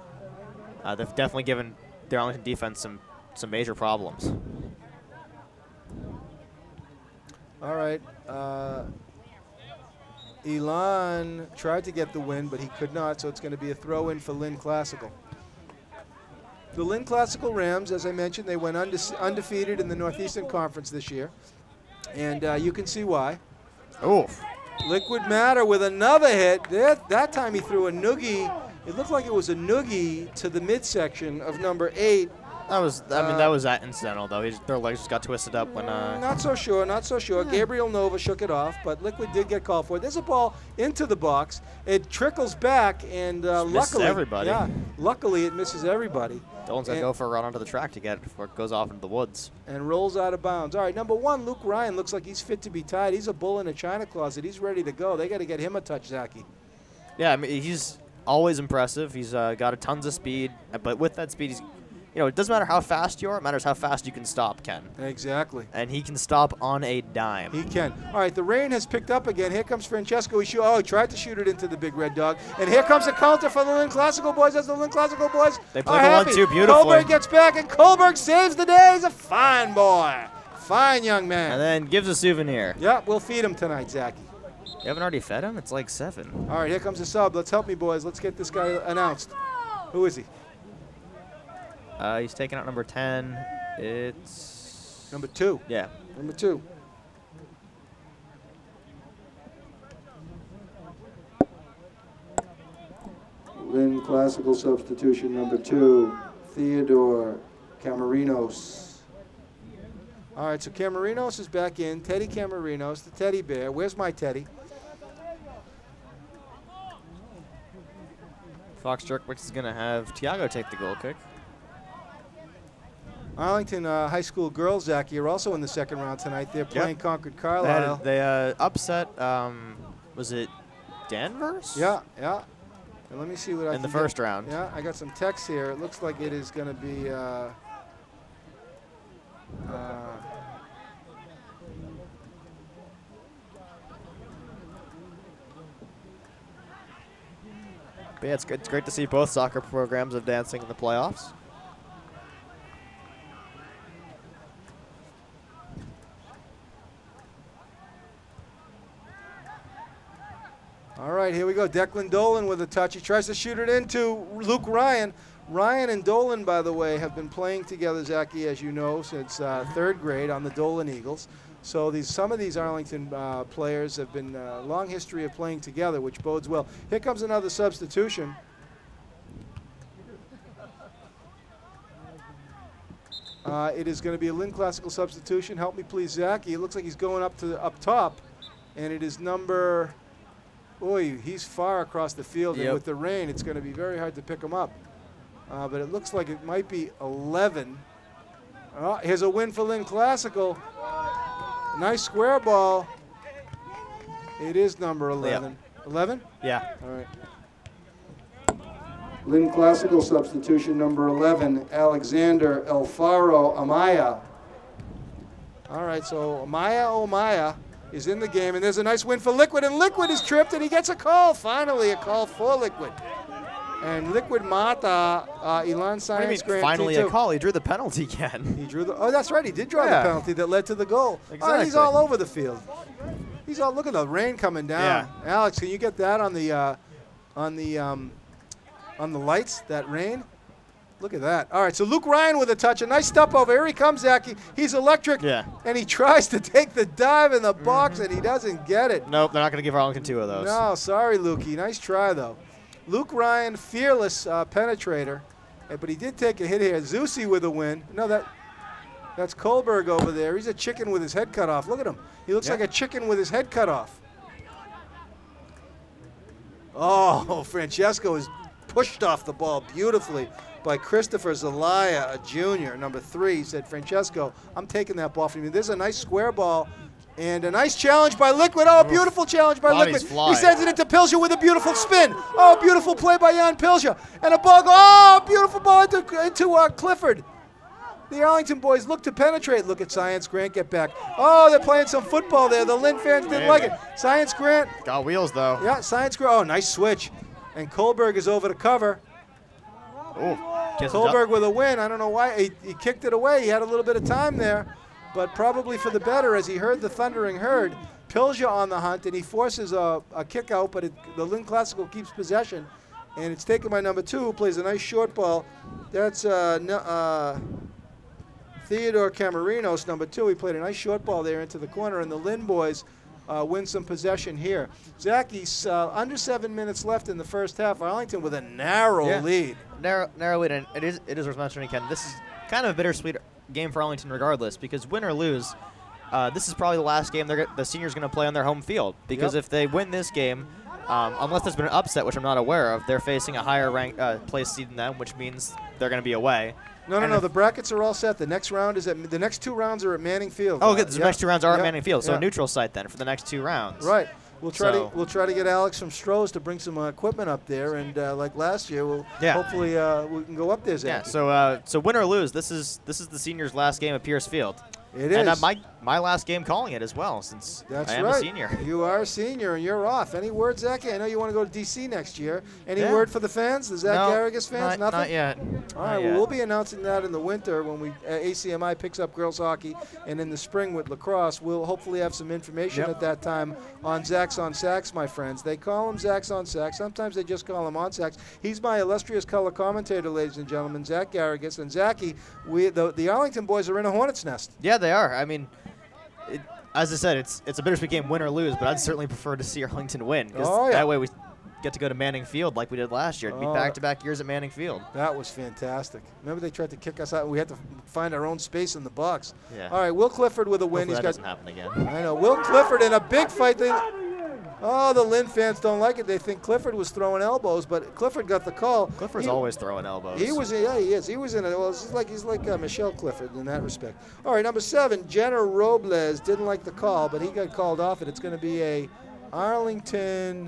Uh, they've definitely given their Arlington defense some. Some major problems. All right. Uh, Elon tried to get the win, but he could not, so it's going to be a throw-in for Lynn Classical. The Lynn Classical Rams, as I mentioned, they went unde undefeated in the Northeastern Conference this year, and uh, you can see why. Oof. Liquid Matter with another hit. That, that time he threw a noogie. It looked like it was a noogie to the midsection of number eight. That was, I mean, uh, that was that incidental, though. He just, their legs just got twisted up when... Uh, not so sure, not so sure. Yeah. Gabriel Nova shook it off, but Liquid did get called for it. There's a ball into the box. It trickles back, and uh, luckily... misses everybody. Yeah, luckily it misses everybody. Dolan's going to go for a run onto the track to get it before it goes off into the woods. And rolls out of bounds. All right, number one, Luke Ryan looks like he's fit to be tied. He's a bull in a china closet. He's ready to go. They got to get him a touch, Zachy. Yeah, I mean, he's always impressive. He's uh, got a tons of speed, but with that speed, he's... You know, it doesn't matter how fast you are. It matters how fast you can stop, Ken. Exactly. And he can stop on a dime. He can. All right, the rain has picked up again. Here comes Francesco. He oh, he tried to shoot it into the big red dog. And here comes a counter for the Lynn Classical boys. As the Lynn Classical boys they play the one two beautifully. Kohlberg gets back, and Kohlberg saves the day. He's a fine boy. Fine young man. And then gives a souvenir. Yep, we'll feed him tonight, Zachy. You haven't already fed him? It's like seven. All right, here comes a sub. Let's help me, boys. Let's get this guy announced. Who is he? Uh, he's taking out number ten. It's... Number two. Yeah. Number two. Lynn Classical substitution number two, Theodore Camarinos. All right, so Camarinos is back in. Teddy Camarinos, the teddy bear. Where's my teddy? Fox Jerkwicks is going to have Tiago take the goal kick. Arlington uh, High School girls, Zaki, are also in the second round tonight. They're playing yep. Concord Carlisle. They, had, they uh, upset, um, was it Danvers? Yeah, yeah. And let me see what in I In the first get. round. Yeah, I got some texts here. It looks like it is going to be... Uh, uh, But yeah, it's, it's great to see both soccer programs advancing in the playoffs. All right, here we go. Declan Dolan with a touch. He tries to shoot it into Luke Ryan. Ryan and Dolan, by the way, have been playing together, Zaki, as you know, since uh, third grade on the Dolan Eagles. So these, some of these Arlington uh, players have been a uh, long history of playing together, which bodes well. Here comes another substitution. Uh, it is going to be a Lynn Classical substitution. Help me, please, Zaki. It looks like he's going up to up top, and it is number. Boy, he's far across the field, yep. and with the rain, it's going to be very hard to pick him up. Uh, but it looks like it might be eleven. Oh, here's a win for Lynn Classical. Nice square ball. It is number eleven. Yep. eleven? Yeah. All right. Lynn Classical substitution number eleven, Alexander Alfaro Amaya. All right, so Amaya Omaya is in the game, and there's a nice win for Liquid, and Liquid is tripped, and he gets a call. Finally, a call for Liquid. And Liquid Mata, uh, Elon Science Grant. Finally T two. A call. He drew the penalty again. He drew the. Oh, that's right. He did draw yeah. the penalty that led to the goal. Exactly. Oh, he's all over the field. He's all. Look at the rain coming down. Yeah. Alex, can you get that on the, uh, on the, um, on the lights? That rain. Look at that. All right. So Luke Ryan with a touch. A nice step over. Here he comes, Zaki. He's electric. Yeah. And he tries to take the dive in the mm-hmm. box, and he doesn't get it. Nope. They're not going to give Arlington two of those. No. Sorry, Lukey. Nice try though. Luke Ryan, fearless uh, penetrator, but he did take a hit here. Zusi with a win. No, that that's Kohlberg over there. He's a chicken with his head cut off. Look at him. He looks yep. like a chicken with his head cut off. Oh, Francesco is pushed off the ball beautifully by Christopher Zelaya, a junior, number three. He said, Francesco, I'm taking that ball from you. There's a nice square ball. And a nice challenge by Liquid. Oh, a beautiful challenge by Bodies Liquid. Fly. He sends it into Pilger with a beautiful spin. Oh, beautiful play by Jan Pilger. And a ball go, oh, beautiful ball into, into uh, Clifford. The Arlington boys look to penetrate. Look at Science Grant get back. Oh, they're playing some football there. The Lynn fans didn't Man. like it. Science Grant. Got wheels, though. Yeah, Science Grant. Oh, nice switch. And Kohlberg is over to cover. Oh, Kohlberg with a win. I don't know why. He, he kicked it away. He had a little bit of time there, but probably for the better as he heard the thundering herd. Pilger on the hunt, and he forces a, a kick out, but it, the Lynn Classical keeps possession, and it's taken by number two, who plays a nice short ball. That's uh, uh, Theodore Camarinos, number two. He played a nice short ball there into the corner, and the Lynn boys uh, win some possession here. Zaki's uh, under seven minutes left in the first half. Arlington with a narrow yeah. lead. Narrow, narrow lead, and it is, it is worth mentioning, Ken, this is kind of a bittersweet game for Arlington regardless, because win or lose, uh, this is probably the last game they're the seniors going to play on their home field, because yep. if they win this game, um, unless there's been an upset, which I'm not aware of, they're facing a higher ranked uh, place seed than them, which means they're going to be away. No, and no, no, the brackets are all set. The next round is at, the next two rounds are at Manning Field. Oh, good. The yep. next two rounds are yep. at Manning Field, so yep. a neutral site then for the next two rounds. Right. We'll try so. to we'll try to get Alex from Stroh's to bring some uh, equipment up there, and uh, like last year, we'll yeah. hopefully uh, we can go up there. Zach. Yeah. So uh, so win or lose, this is this is the seniors' last game at Pierce Field. It is. And uh, my my last game calling it as well, since That's I am right. a senior. You are a senior, and you're off. Any word, Zach? I know you want to go to D C next year. Any yeah. word for the fans? The Zach no, Garrigus fans? Not, Nothing. Not yet. All right. Not well, yet. We'll be announcing that in the winter when we uh, A C M I picks up girls hockey, and in the spring with lacrosse, we'll hopefully have some information yep. at that time on Zach's on Sacks, my friends. They call him Zach's on Sacks. Sometimes they just call him on Sacks. He's my illustrious color commentator, ladies and gentlemen, Zach Garrigus. And Zachy, we the, the Arlington boys are in a hornet's nest. Yeah, they are. I mean, it, as I said, it's it's a bittersweet game, win or lose, but I'd certainly prefer to see Arlington win, because oh, yeah. that way we get to go to Manning Field like we did last year. It'd oh, be back-to-back years at Manning Field. That was fantastic. Remember they tried to kick us out, and we had to find our own space in the box. Yeah. All right, Will Clifford with a win. Hopefully He's that got, doesn't happen again. I know. Will Clifford in a big fight. They, Oh, the Lynn fans don't like it. They think Clifford was throwing elbows, but Clifford got the call. Clifford's he, always throwing elbows. He was, yeah, he is. He was in it. Well, it's like he's like uh, Michelle Clifford in that respect. All right, number seven, Jenner Robles didn't like the call, but he got called off, and it's going to be a Arlington.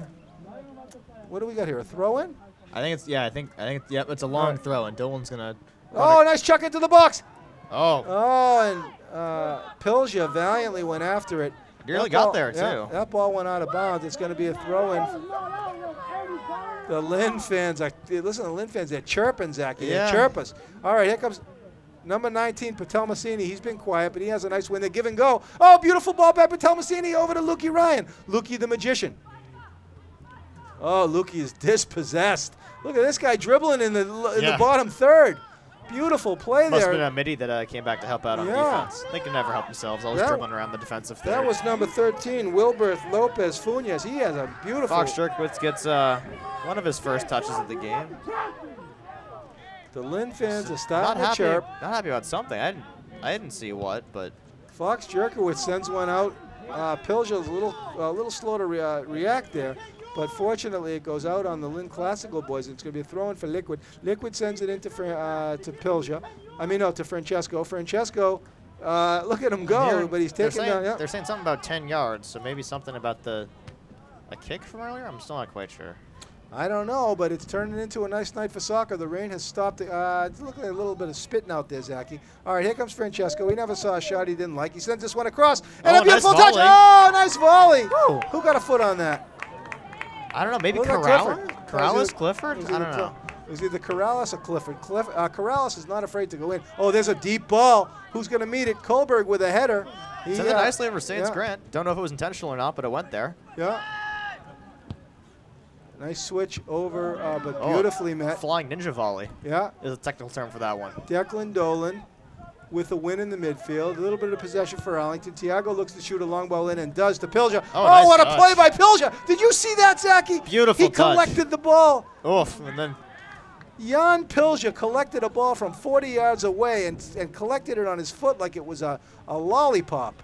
What do we got here? A throw-in? I think it's yeah. I think I think yep. Yeah, it's a long right. throw, and Dolan's gonna. Oh, nice chuck into the box. Oh. Oh, and uh, Pilja valiantly went after it. Nearly got there, too. Yeah, that ball went out of bounds. It's going to be a throw-in. The Lynn fans are, listen to the Lynn fans, they're chirping, Zach. They yeah. chirp us. All right, here comes number nineteen, Patelmasini. He's been quiet, but he has a nice win. They give and go. Oh, beautiful ball by Patelmasini over to Lukey Ryan. Lukey the magician. Oh, Lukey is dispossessed. Look at this guy dribbling in the, in yeah. the bottom third. Beautiful play there. Must have been a midi that uh, came back to help out on yeah. defense. They can never help themselves, always that, dribbling around the defensive third. That was number thirteen, Wilbert Lopez Funes. He has a beautiful. Fox Jerkwitz gets uh, one of his first touches of the game. The Lynn fans are starting to chirp. Not happy about something. I didn't, I didn't see what, but. Fox Jerkwitz sends one out. Uh, Pilger's a little, uh, little slow to re uh, react there. But fortunately, it goes out on the Lynn Classical boys. It's going to be a throw-in for Liquid. Liquid sends it into uh, to Pilja. I mean, no, to Francesco. Francesco, uh, look at him go, but he's taking down. Yep. They're saying something about ten yards, so maybe something about the a kick from earlier? I'm still not quite sure. I don't know, but it's turning into a nice night for soccer. The rain has stopped. Uh, it's looking at a little bit of spitting out there, Zachy. All right, here comes Francesco. He never saw a shot he didn't like. He sends this one across. And oh, a beautiful nice touch. Oh, nice volley. Woo. Who got a foot on that? I don't know, maybe Corrales? Corrales, Clifford? I don't know. It was either Corrales or Clifford. Cliff, uh, Corrales is not afraid to go in. Oh, there's a deep ball. Who's going to meet it? Kohlberg with a header. He sent it nicely over Science Grant. Don't know if it was intentional or not, but it went there. Yeah. Nice switch over, uh, but beautifully oh, met. Flying ninja volley. Yeah. Is a technical term for that one. Declan Dolan with a win in the midfield. A little bit of possession for Arlington. Tiago looks to shoot a long ball in and does to Pilja. Oh, oh nice what a touch. Play by Pilja. Did you see that, Zachy? Beautiful He collected touch. The ball. Oof, and then. Jan Pilja collected a ball from forty yards away and, and collected it on his foot like it was a, a lollipop.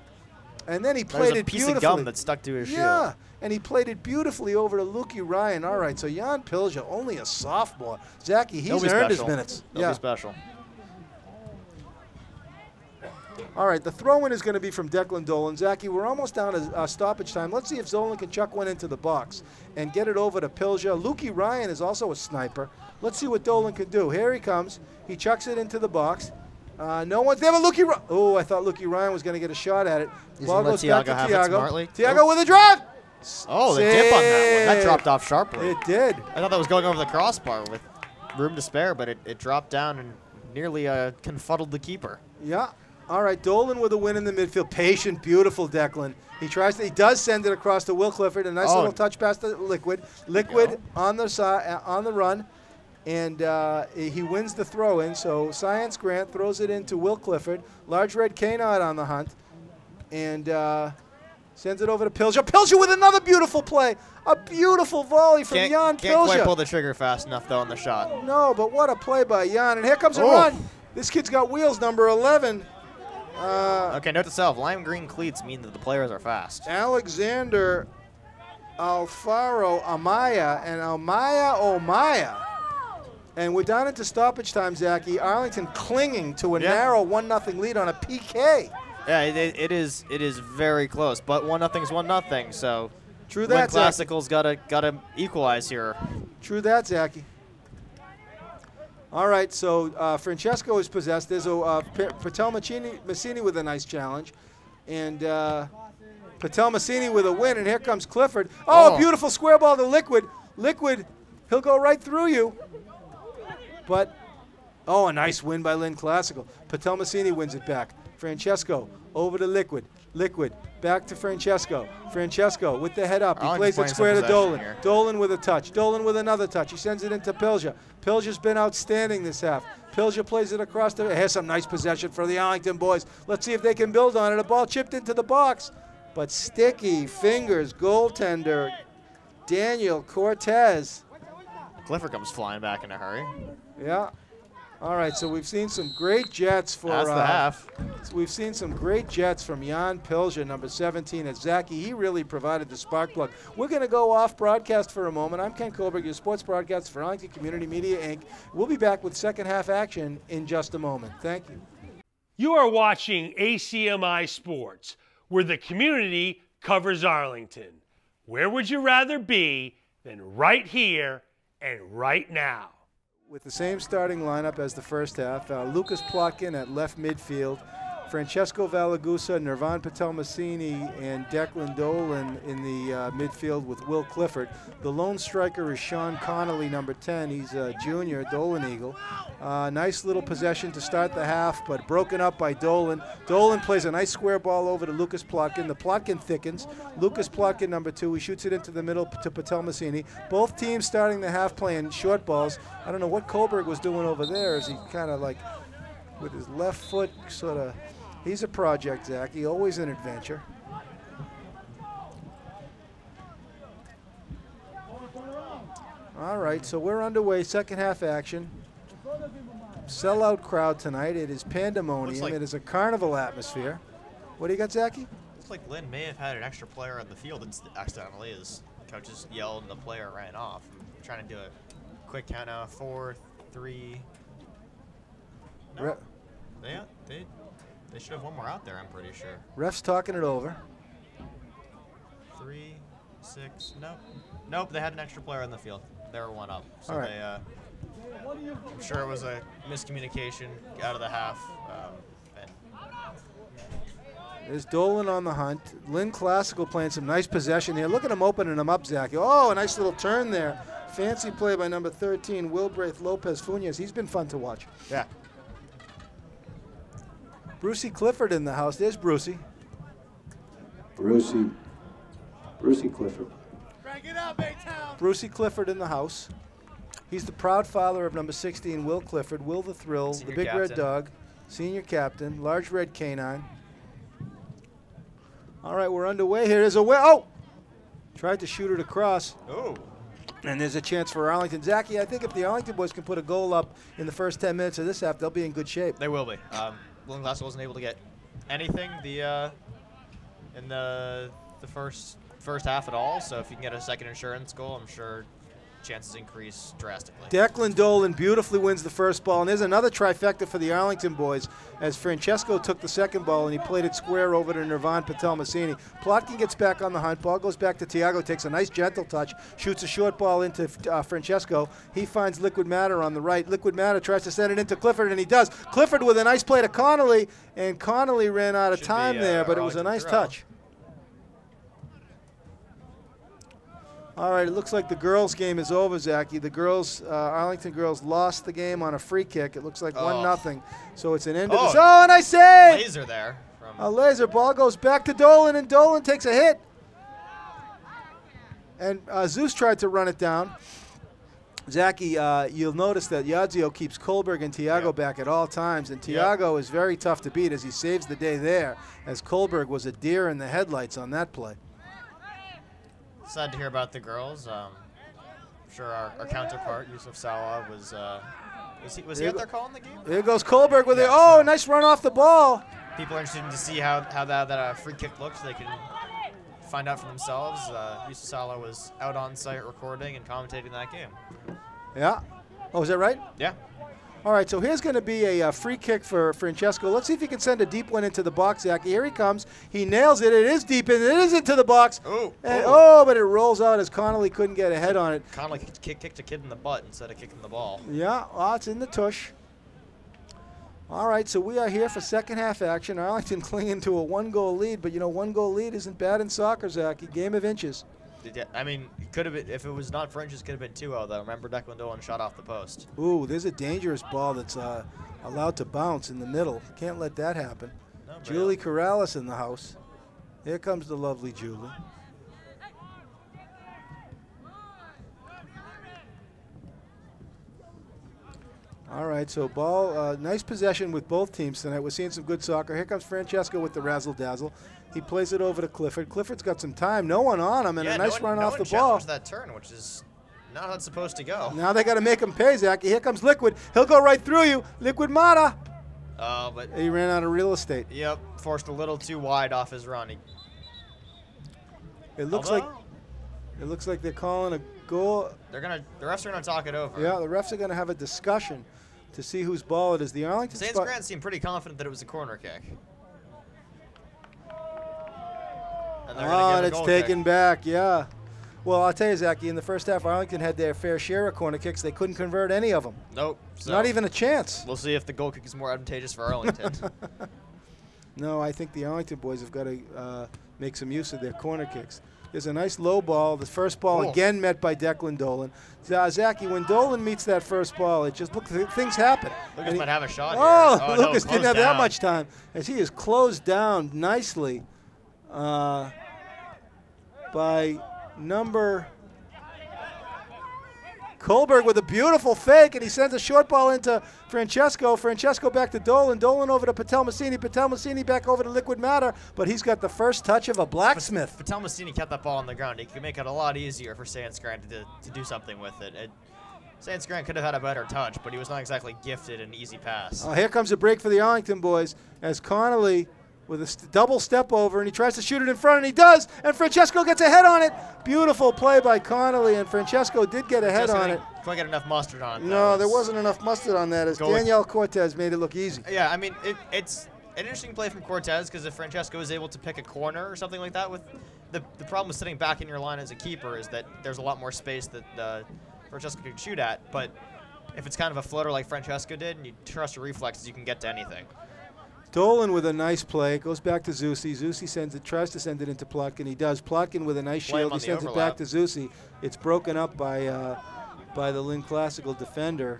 And then he played it beautifully. There was a piece of gum that stuck to his shoe. Yeah, and he played it beautifully over to Lukey Ryan. All right, so Jan Pilja, only a sophomore. Zachy, he's earned special. his minutes. That'll yeah. be special. All right, the throw-in is going to be from Declan Dolan. Zachy, we're almost down to uh, stoppage time. Let's see if Dolan can chuck one into the box and get it over to Pilja. Lukey Ryan is also a sniper. Let's see what Dolan can do. Here he comes. He chucks it into the box. Uh, no one's there, but Lukey Ryan. Oh, I thought Lukey Ryan was going to get a shot at it. He's Ball goes back to Tiago. Tiago with a drive. Oh, the dip on that one. That dropped off sharply. It did. I thought that was going over the crossbar with room to spare, but it, it dropped down and nearly uh, confuddled the keeper. Yeah. All right, Dolan with a win in the midfield. Patient, beautiful Declan. He tries to, he does send it across to Will Clifford. A nice oh. little touch past the Liquid. Liquid on the side, on the run, and uh, he wins the throw-in. So Science Grant throws it into Will Clifford. Large Red K-Nod on the hunt, and uh, sends it over to Pilja. Pilja with another beautiful play. A beautiful volley from can't, Jan Pilja. Can't quite pull the trigger fast enough though on the shot. No, but what a play by Jan. And here comes a oh. run. This kid's got wheels, number eleven. Uh, okay, note to self, lime green cleats mean that the players are fast. Alexander Alfaro Amaya and Amaya Omaya. And we're down into stoppage time, Zachy. Arlington clinging to a yeah. narrow one nothing lead on a P K. Yeah, it, it is It is very close, but one nothing's one nothing, so True that, Classical's got to gotta equalize here. True that, Zachy. All right, so uh, Francesco is possessed. There's a uh, Patelmasini with a nice challenge. And uh, Patelmasini with a win, and here comes Clifford. Oh, oh, beautiful square ball to Liquid. Liquid, he'll go right through you. But, oh, a nice win by Lynn Classical. Patelmasini wins it back. Francesco over to Liquid. Liquid back to Francesco. Francesco with the head up. He plays it square to Dolan. Here. Dolan with a touch. Dolan with another touch. He sends it into Pilja. Pilja's been outstanding this half. Pilja plays it across the. Here's some nice possession for the Arlington boys. Let's see if they can build on it. A ball chipped into the box. But sticky fingers, goaltender Daniel Cortez. Clifford comes flying back in a hurry. Yeah. All right, so we've seen some great jets for That's the uh, half. So we've seen some great jets from Jan Pilger, number seventeen at Zachy. He really provided the spark plug. We're going to go off broadcast for a moment. I'm Ken Kohlberg, your sports broadcaster for Arlington Community Media Incorporated. We'll be back with second half action in just a moment. Thank you. You are watching A C M I Sports, where the community covers Arlington. Where would you rather be than right here and right now? With the same starting lineup as the first half, uh, Lucas Plotkin at left midfield, Francesco Valaguzza, Nirvan Patel-Massini, and Declan Dolan in the uh, midfield with Will Clifford. The lone striker is Sean Connolly, number ten. He's a junior, Dolan Eagle. Uh, nice little possession to start the half, but broken up by Dolan. Dolan plays a nice square ball over to Lucas Plotkin. The Plotkin thickens. Lucas Plotkin, number two, he shoots it into the middle to Patel-Massini. Both teams starting the half playing short balls. I don't know what Kohlberg was doing over there as he kind of like, with his left foot sort of, he's a project, Zach. He's always an adventure. All right, so we're underway, second half action. Sellout crowd tonight. It is pandemonium. Like it is a carnival atmosphere. What do you got, Zachy? Looks like Lynn may have had an extra player on the field accidentally as coaches yelled and the player ran off. I'm trying to do a quick count out. Four, three. No. They, they, they should have one more out there, I'm pretty sure. Ref's talking it over. Three, six, nope. Nope, they had an extra player on the field. They were one up. So All right. they, uh, I'm sure it was a miscommunication out of the half. Um, and There's Dolan on the hunt. Lynn Classical playing some nice possession here. Look at him opening him up, Zach. Oh, a nice little turn there. Fancy play by number thirteen, Wilbraith Lopez-Funes. He's been fun to watch. Yeah. Brucey Clifford in the house. There's Brucey. Brucey. Brucey Clifford. It up, Brucey Clifford in the house. He's the proud father of number sixteen, Will Clifford. Will the Thrill, senior the big captain. Red dog, senior captain, large red canine. All right, we're underway. Here is a way. Oh! Tried to shoot it across. Oh. And there's a chance for Arlington. Zachy, I think if the Arlington boys can put a goal up in the first ten minutes of this half, they'll be in good shape. They will be. Um, Lynn Glass wasn't able to get anything the uh, in the the first first half at all. So if you can get a second insurance goal, I'm sure chances increase drastically. Declan Dolan beautifully wins the first ball, and there's another trifecta for the Arlington boys as Francesco took the second ball and he played it square over to Nirvan Patel-Massini. Plotkin gets back on the hunt. Ball goes back to Tiago, takes a nice gentle touch, shoots a short ball into uh, Francesco. He finds Liquid Matter on the right. Liquid Matter tries to send it into Clifford, and he does. Clifford with a nice play to Connolly, and Connolly ran out of Should time be, uh, there, but Arlington it was a nice throw. touch. All right, it looks like the girls' game is over, Zachy. The girls, uh, Arlington girls, lost the game on a free kick. It looks like oh. one nothing. So it's an end. Oh, of this. oh and I say, laser there. From a laser ball goes back to Dolan, and Dolan takes a hit. And uh, Zeus tried to run it down. Zachy, uh, you'll notice that Yadzio keeps Kohlberg and Tiago yep. back at all times, and Tiago yep. is very tough to beat as he saves the day there, as Kohlberg was a deer in the headlights on that play. Sad to hear about the girls. Um, I'm sure our, our counterpart, Yusuf Sawa, was uh, was he, was he out there calling the game? There goes Kohlberg with yeah, it. Oh, so nice run off the ball. People are interested to see how, how that, that uh, free kick looks. They can find out for themselves. Uh, Yusuf Sawa was out on site recording and commentating that game. Yeah. Oh, is that right? Yeah. All right, so here's going to be a uh, free kick for Francesco. Let's see if he can send a deep one into the box, Zach. Here he comes. He nails it. It is deep, and it is into the box. Ooh, and, oh, but it rolls out as Connolly couldn't get a head on it. Connolly kick, kicked a kid in the butt instead of kicking the ball. Yeah, oh, it's in the tush. All right, so we are here for second half action. Arlington clinging to a one-goal lead, but, you know, one-goal lead isn't bad in soccer, Zach. A game of inches. I mean, it could have been, if it was not for inches, it could have been two oh, though. Remember, Declan Dolan shot off the post. Ooh, there's a dangerous ball that's uh, allowed to bounce in the middle. Can't let that happen. No, Julie Corrales in the house. Here comes the lovely Julie. All right, so ball, uh, nice possession with both teams tonight. We're seeing some good soccer. Here comes Francesco with the razzle-dazzle. He plays it over to Clifford. Clifford's got some time, no one on him, and yeah, a nice no one, run no off the ball. That turn, which is Not how it's supposed to go. Now they got to make him pay, Zach. Here comes Liquid. He'll go right through you. Liquid Mata. Uh, but he ran out of real estate. Yep, forced a little too wide off his run. It looks Although, like it looks like they're calling a goal. They're gonna. The refs are gonna talk it over. Yeah, the refs are gonna have a discussion to see whose ball it is. The Arlington. Science Grant seemed pretty confident that it was a corner kick. And oh, and it's taken kick. back. Yeah. Well, I'll tell you, Zachy, in the first half, Arlington had their fair share of corner kicks. They couldn't convert any of them. Nope. So not even a chance. We'll see if the goal kick is more advantageous for Arlington. No, I think the Arlington boys have got to uh, make some use of their corner kicks. There's a nice low ball. The first ball cool. again met by Declan Dolan. Uh, Zachy, when Dolan meets that first ball, it just looks th things happen. Lucas and might he, have a shot. Oh, here. oh Lucas no, didn't have down. that much time, as he is closed down nicely uh, by. Number Kohlberg with a beautiful fake, and he sends a short ball into Francesco. Francesco back to Dolan. Dolan over to Patel Messini. Patel Messini back over to Liquid Matter, but he's got the first touch of a blacksmith. Patel Messini kept that ball on the ground. He could make it a lot easier for Science Grant to, to do something with it. it Science Grant could have had a better touch, but he was not exactly gifted an easy pass. Oh, here comes a break for the Arlington boys as Connolly with a st double step over, and he tries to shoot it in front, and he does, and Francesco gets a head on it. Beautiful play by Connolly, and Francesco did get a head on it. Couldn't get enough mustard on it. No, there wasn't enough mustard on that, as Daniel Cortez made it look easy. Yeah, I mean, it, it's an interesting play from Cortez, because if Francesco is able to pick a corner or something like that, with the, the problem with sitting back in your line as a keeper is that there's a lot more space that uh, Francesco can shoot at, but if it's kind of a floater like Francesco did, and you trust your reflexes, you can get to anything. Dolan with a nice play. Goes back to Zusi. Zusi sends it, tries to send it into Plotkin. He does. Plotkin with a nice shield. He sends it back to Zusi. It's broken up by uh, by the Lynn Classical defender,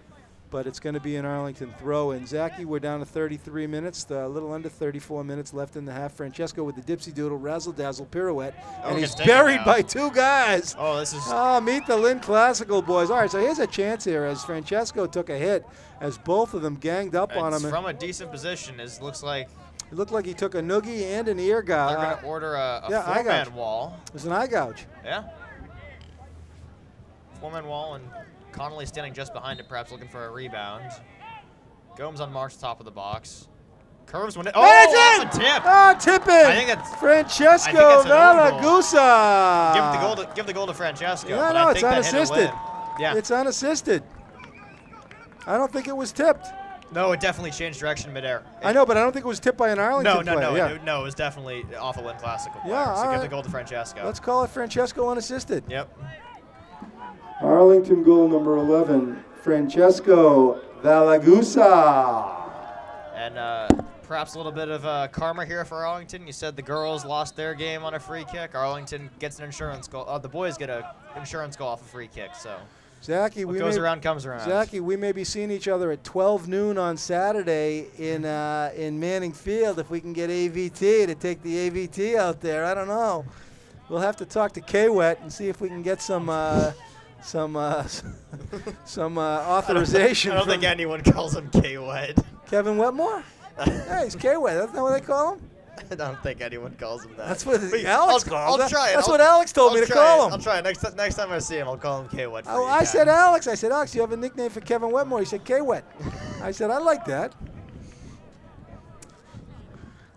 but it's going to be an Arlington throw-in. Zachy, we're down to thirty-three minutes, a little under thirty-four minutes left in the half. Francesco with the dipsy-doodle, razzle-dazzle pirouette, oh, and he's buried by two guys. Oh, this is... Oh, meet the Lynn Classical boys. All right, so here's a chance here as Francesco took a hit, as both of them ganged up it's on him. From a decent position, it looks like... It looked like he took a noogie and an ear gouge. They're going to order a, a yeah, four-man wall. It was an eye gouge. Yeah. Four-man wall and... Connolly standing just behind it, perhaps looking for a rebound. Gomes on March, top of the box. Curves one. Oh, that's a tip. Oh, tip it. I think that's Francesco Valaguzza. Give the goal to give the goal to Francesco. No, but no, I think it's that unassisted. Yeah, it's unassisted. I don't think it was tipped. No, it definitely changed direction midair. It I know, but I don't think it was tipped by an Arlington player. No, no, player. no, yeah. it, no. It was definitely off a Lynn Classical player. Yeah, so give right. the goal to Francesco. Let's call it Francesco unassisted. Yep. Arlington goal number eleven, Francesco Valaguzza. And uh, perhaps a little bit of uh, karma here for Arlington. You said the girls lost their game on a free kick. Arlington gets an insurance goal. Uh, the boys get an insurance goal off a free kick. So Zachy, what we goes may, around comes around. Zachy, we may be seeing each other at twelve noon on Saturday in, uh, in Manning Field if we can get A V T to take the A V T out there. I don't know. We'll have to talk to K W E T and see if we can get some... Uh, Some uh, some uh, authorization. I don't, I don't think anyone calls him K W E T. Kevin Wetmore? Yeah, he's K W E T. That's not what they call him? I don't think anyone calls him that. That's what Wait, Alex I'll, calls I'll try it. That's I'll, what Alex told I'll me to call it. him. I'll try it. Next, next time I see him, I'll call him K W E T. Oh, you, I Kevin. said Alex. I said, Alex, you have a nickname for Kevin Wetmore. He said K W E T. I said, I like that.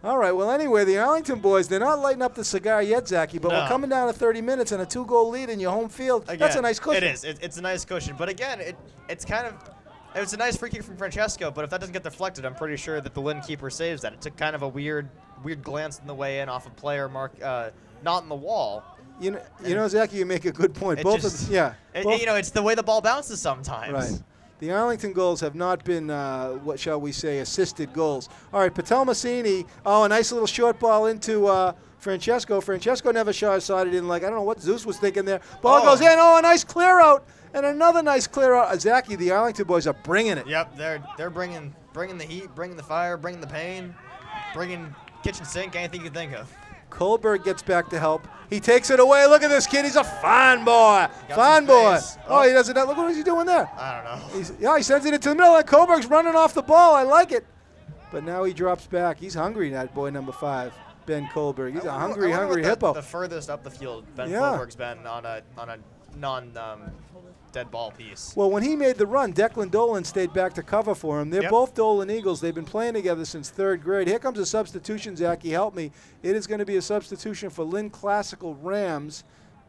All right, well, anyway, the Arlington boys, they're not lighting up the cigar yet, Zachy, but no. we're coming down to thirty minutes and a two-goal lead in your home field. Again, that's a nice cushion. It is. It, it's a nice cushion. But, again, it it's kind of – it's a nice free kick from Francesco, but if that doesn't get deflected, I'm pretty sure that the Lynn keeper saves that. It took kind of a weird weird glance in the way in off a player mark uh, not in the wall. You know, you know, Zachy, you make a good point. Both just, of – yeah. It, both. You know, it's the way the ball bounces sometimes. Right. The Arlington goals have not been, uh, what shall we say, assisted goals. All right, Patel Messini. Oh, a nice little short ball into uh, Francesco. Francesco never short-sighted in, like, I don't know what Zeus was thinking there. Ball oh. goes in. Oh, a nice clear-out. And another nice clear-out. Uh, Zachy, the Arlington boys are bringing it. Yep, they're they're bringing, bringing the heat, bringing the fire, bringing the pain, bringing kitchen sink, anything you can think of. Kohlberg gets back to help. He takes it away. Look at this kid. He's a fine boy. Fine boy. Oh, he doesn't. Look what he's doing there. I don't know. He's, yeah, he sends it into the middle. And Kohlberg's running off the ball. I like it. But now he drops back. He's hungry, that boy number five, Ben Kohlberg. He's I a wonder, hungry, hungry the, hippo. The furthest up the field Ben yeah. Kohlberg's been on a on a non um, dead ball piece. Well, when he made the run, Declan Dolan stayed back to cover for him. They're yep. both Dolan Eagles. They've been playing together since third grade. Here comes a substitution, Zachy. Help me. It is going to be a substitution for Lynn Classical Rams,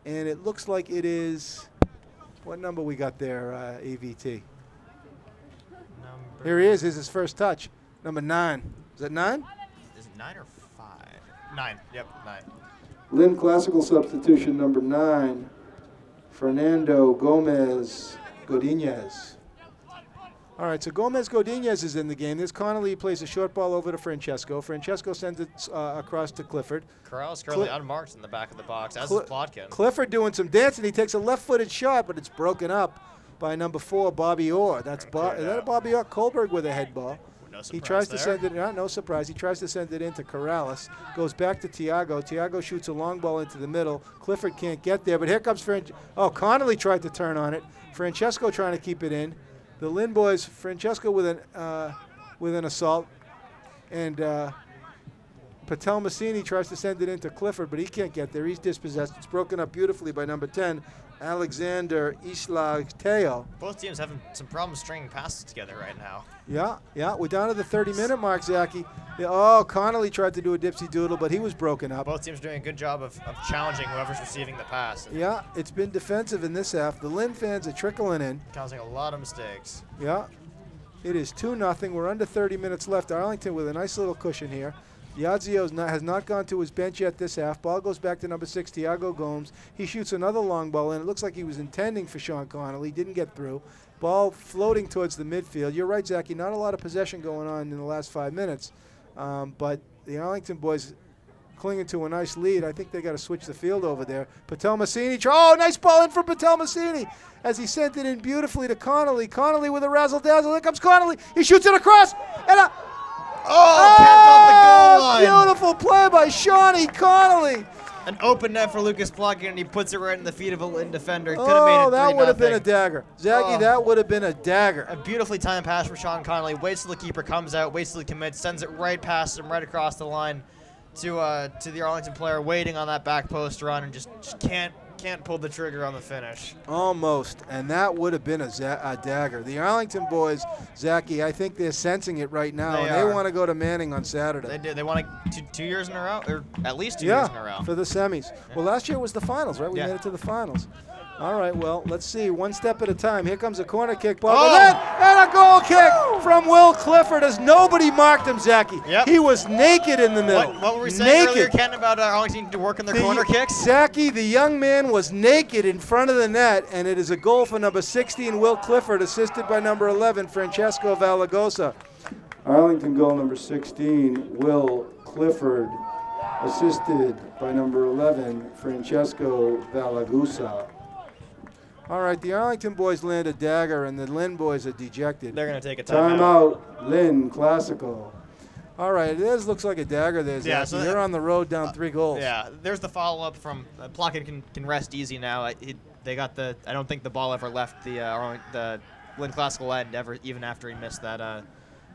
and it looks like it is. What number we got there, uh, A V T? Number Here he is. Here's his first touch. Number nine. Is that nine? Is it nine or five? Nine. Yep, nine. Lynn Classical substitution number nine, Fernando Gomez Godinez. All right, so Gomez Godinez is in the game. There's Connolly. He plays a short ball over to Francesco. Francesco sends it uh, across to Clifford. Corrales currently Cl unmarked in the back of the box, as Cl is Plotkin. Clifford doing some dancing. He takes a left-footed shot, but it's broken up by number four, Bobby Orr. That's Bo is that a Bobby Orr? Kohlberg with a head ball. No he tries there. to send it, not no surprise, he tries to send it into Corrales, goes back to Tiago. Tiago shoots a long ball into the middle. Clifford can't get there, but here comes, Fran oh, Connolly tried to turn on it. Francesco trying to keep it in. The Lynn boys, Francesco with an, uh, with an assault, and uh, Patel Messini tries to send it into Clifford, but he can't get there. He's dispossessed. It's broken up beautifully by number ten, Alexander Isla-Teo. Both teams having some problems stringing passes together right now. Yeah, yeah. We're down to the thirty minute mark, Zachy. Oh, Connolly tried to do a dipsy doodle, but he was broken up. Both teams doing a good job of, of challenging whoever's receiving the pass. Yeah, it's been defensive in this half. The Lynn fans are trickling in. Causing a lot of mistakes. Yeah. It is two nothing. We're under thirty minutes left. Arlington with a nice little cushion here. Yazio has not gone to his bench yet this half. Ball goes back to number six, Tiago Gomes. He shoots another long ball in. It looks like he was intending for Sean Connolly. Didn't get through. Ball floating towards the midfield. You're right, Zachy. Not a lot of possession going on in the last five minutes. Um, but the Arlington boys clinging to a nice lead. I think they got to switch the field over there. Patel Messini. Oh, nice ball in for Patel Messini as he sent it in beautifully to Connolly. Connolly with a razzle-dazzle. Here comes Connolly. He shoots it across. And a... Oh, oh, kept off the goal line. Beautiful play by Shawnee Connolly. An open net for Lucas Plotkin, and he puts it right in the feet of a Lynn defender. Could have made it three nothing. Oh, that would have been a dagger. Zachy, oh. that would have been a dagger. A beautifully timed pass for Sean Connolly. Waits till the keeper comes out, waits till he commits, sends it right past him, right across the line to uh, to the Arlington player waiting on that back post run and just, just can't can't pull the trigger on the finish. Almost, and that would have been a, a dagger. The Arlington boys, Zachy, I think they're sensing it right now, they and are. they want to go to Manning on Saturday. They do. They want to two years in a row, or at least two yeah, years in a row. for the semis. Yeah. Well, last year was the finals, right? We yeah. made it to the finals. All right, well, let's see. One step at a time. Here comes a corner kick ball. Oh. And, and a goal kick Woo. from Will Clifford as nobody marked him, Zachy. Yep. He was naked in the middle. What, what were we saying naked. earlier, Ken, about uh, Arlington working their the, corner kicks? Zachy, the young man, was naked in front of the net, and it is a goal for number sixteen, Will Clifford, assisted by number eleven, Francesco Valaguzza. Arlington goal number sixteen, Will Clifford, assisted by number eleven, Francesco Valaguzza. All right, the Arlington boys land a dagger, and the Lynn boys are dejected. They're going to take a timeout. Timeout, Lynn Classical. All right, this looks like a dagger there. Yeah, so they're on the road down uh, three goals. Yeah, there's the follow-up from uh, Plotkin can, can rest easy now. It, it, they got the. I don't think the ball ever left the uh, the Lynn Classical end ever, even after he missed that uh,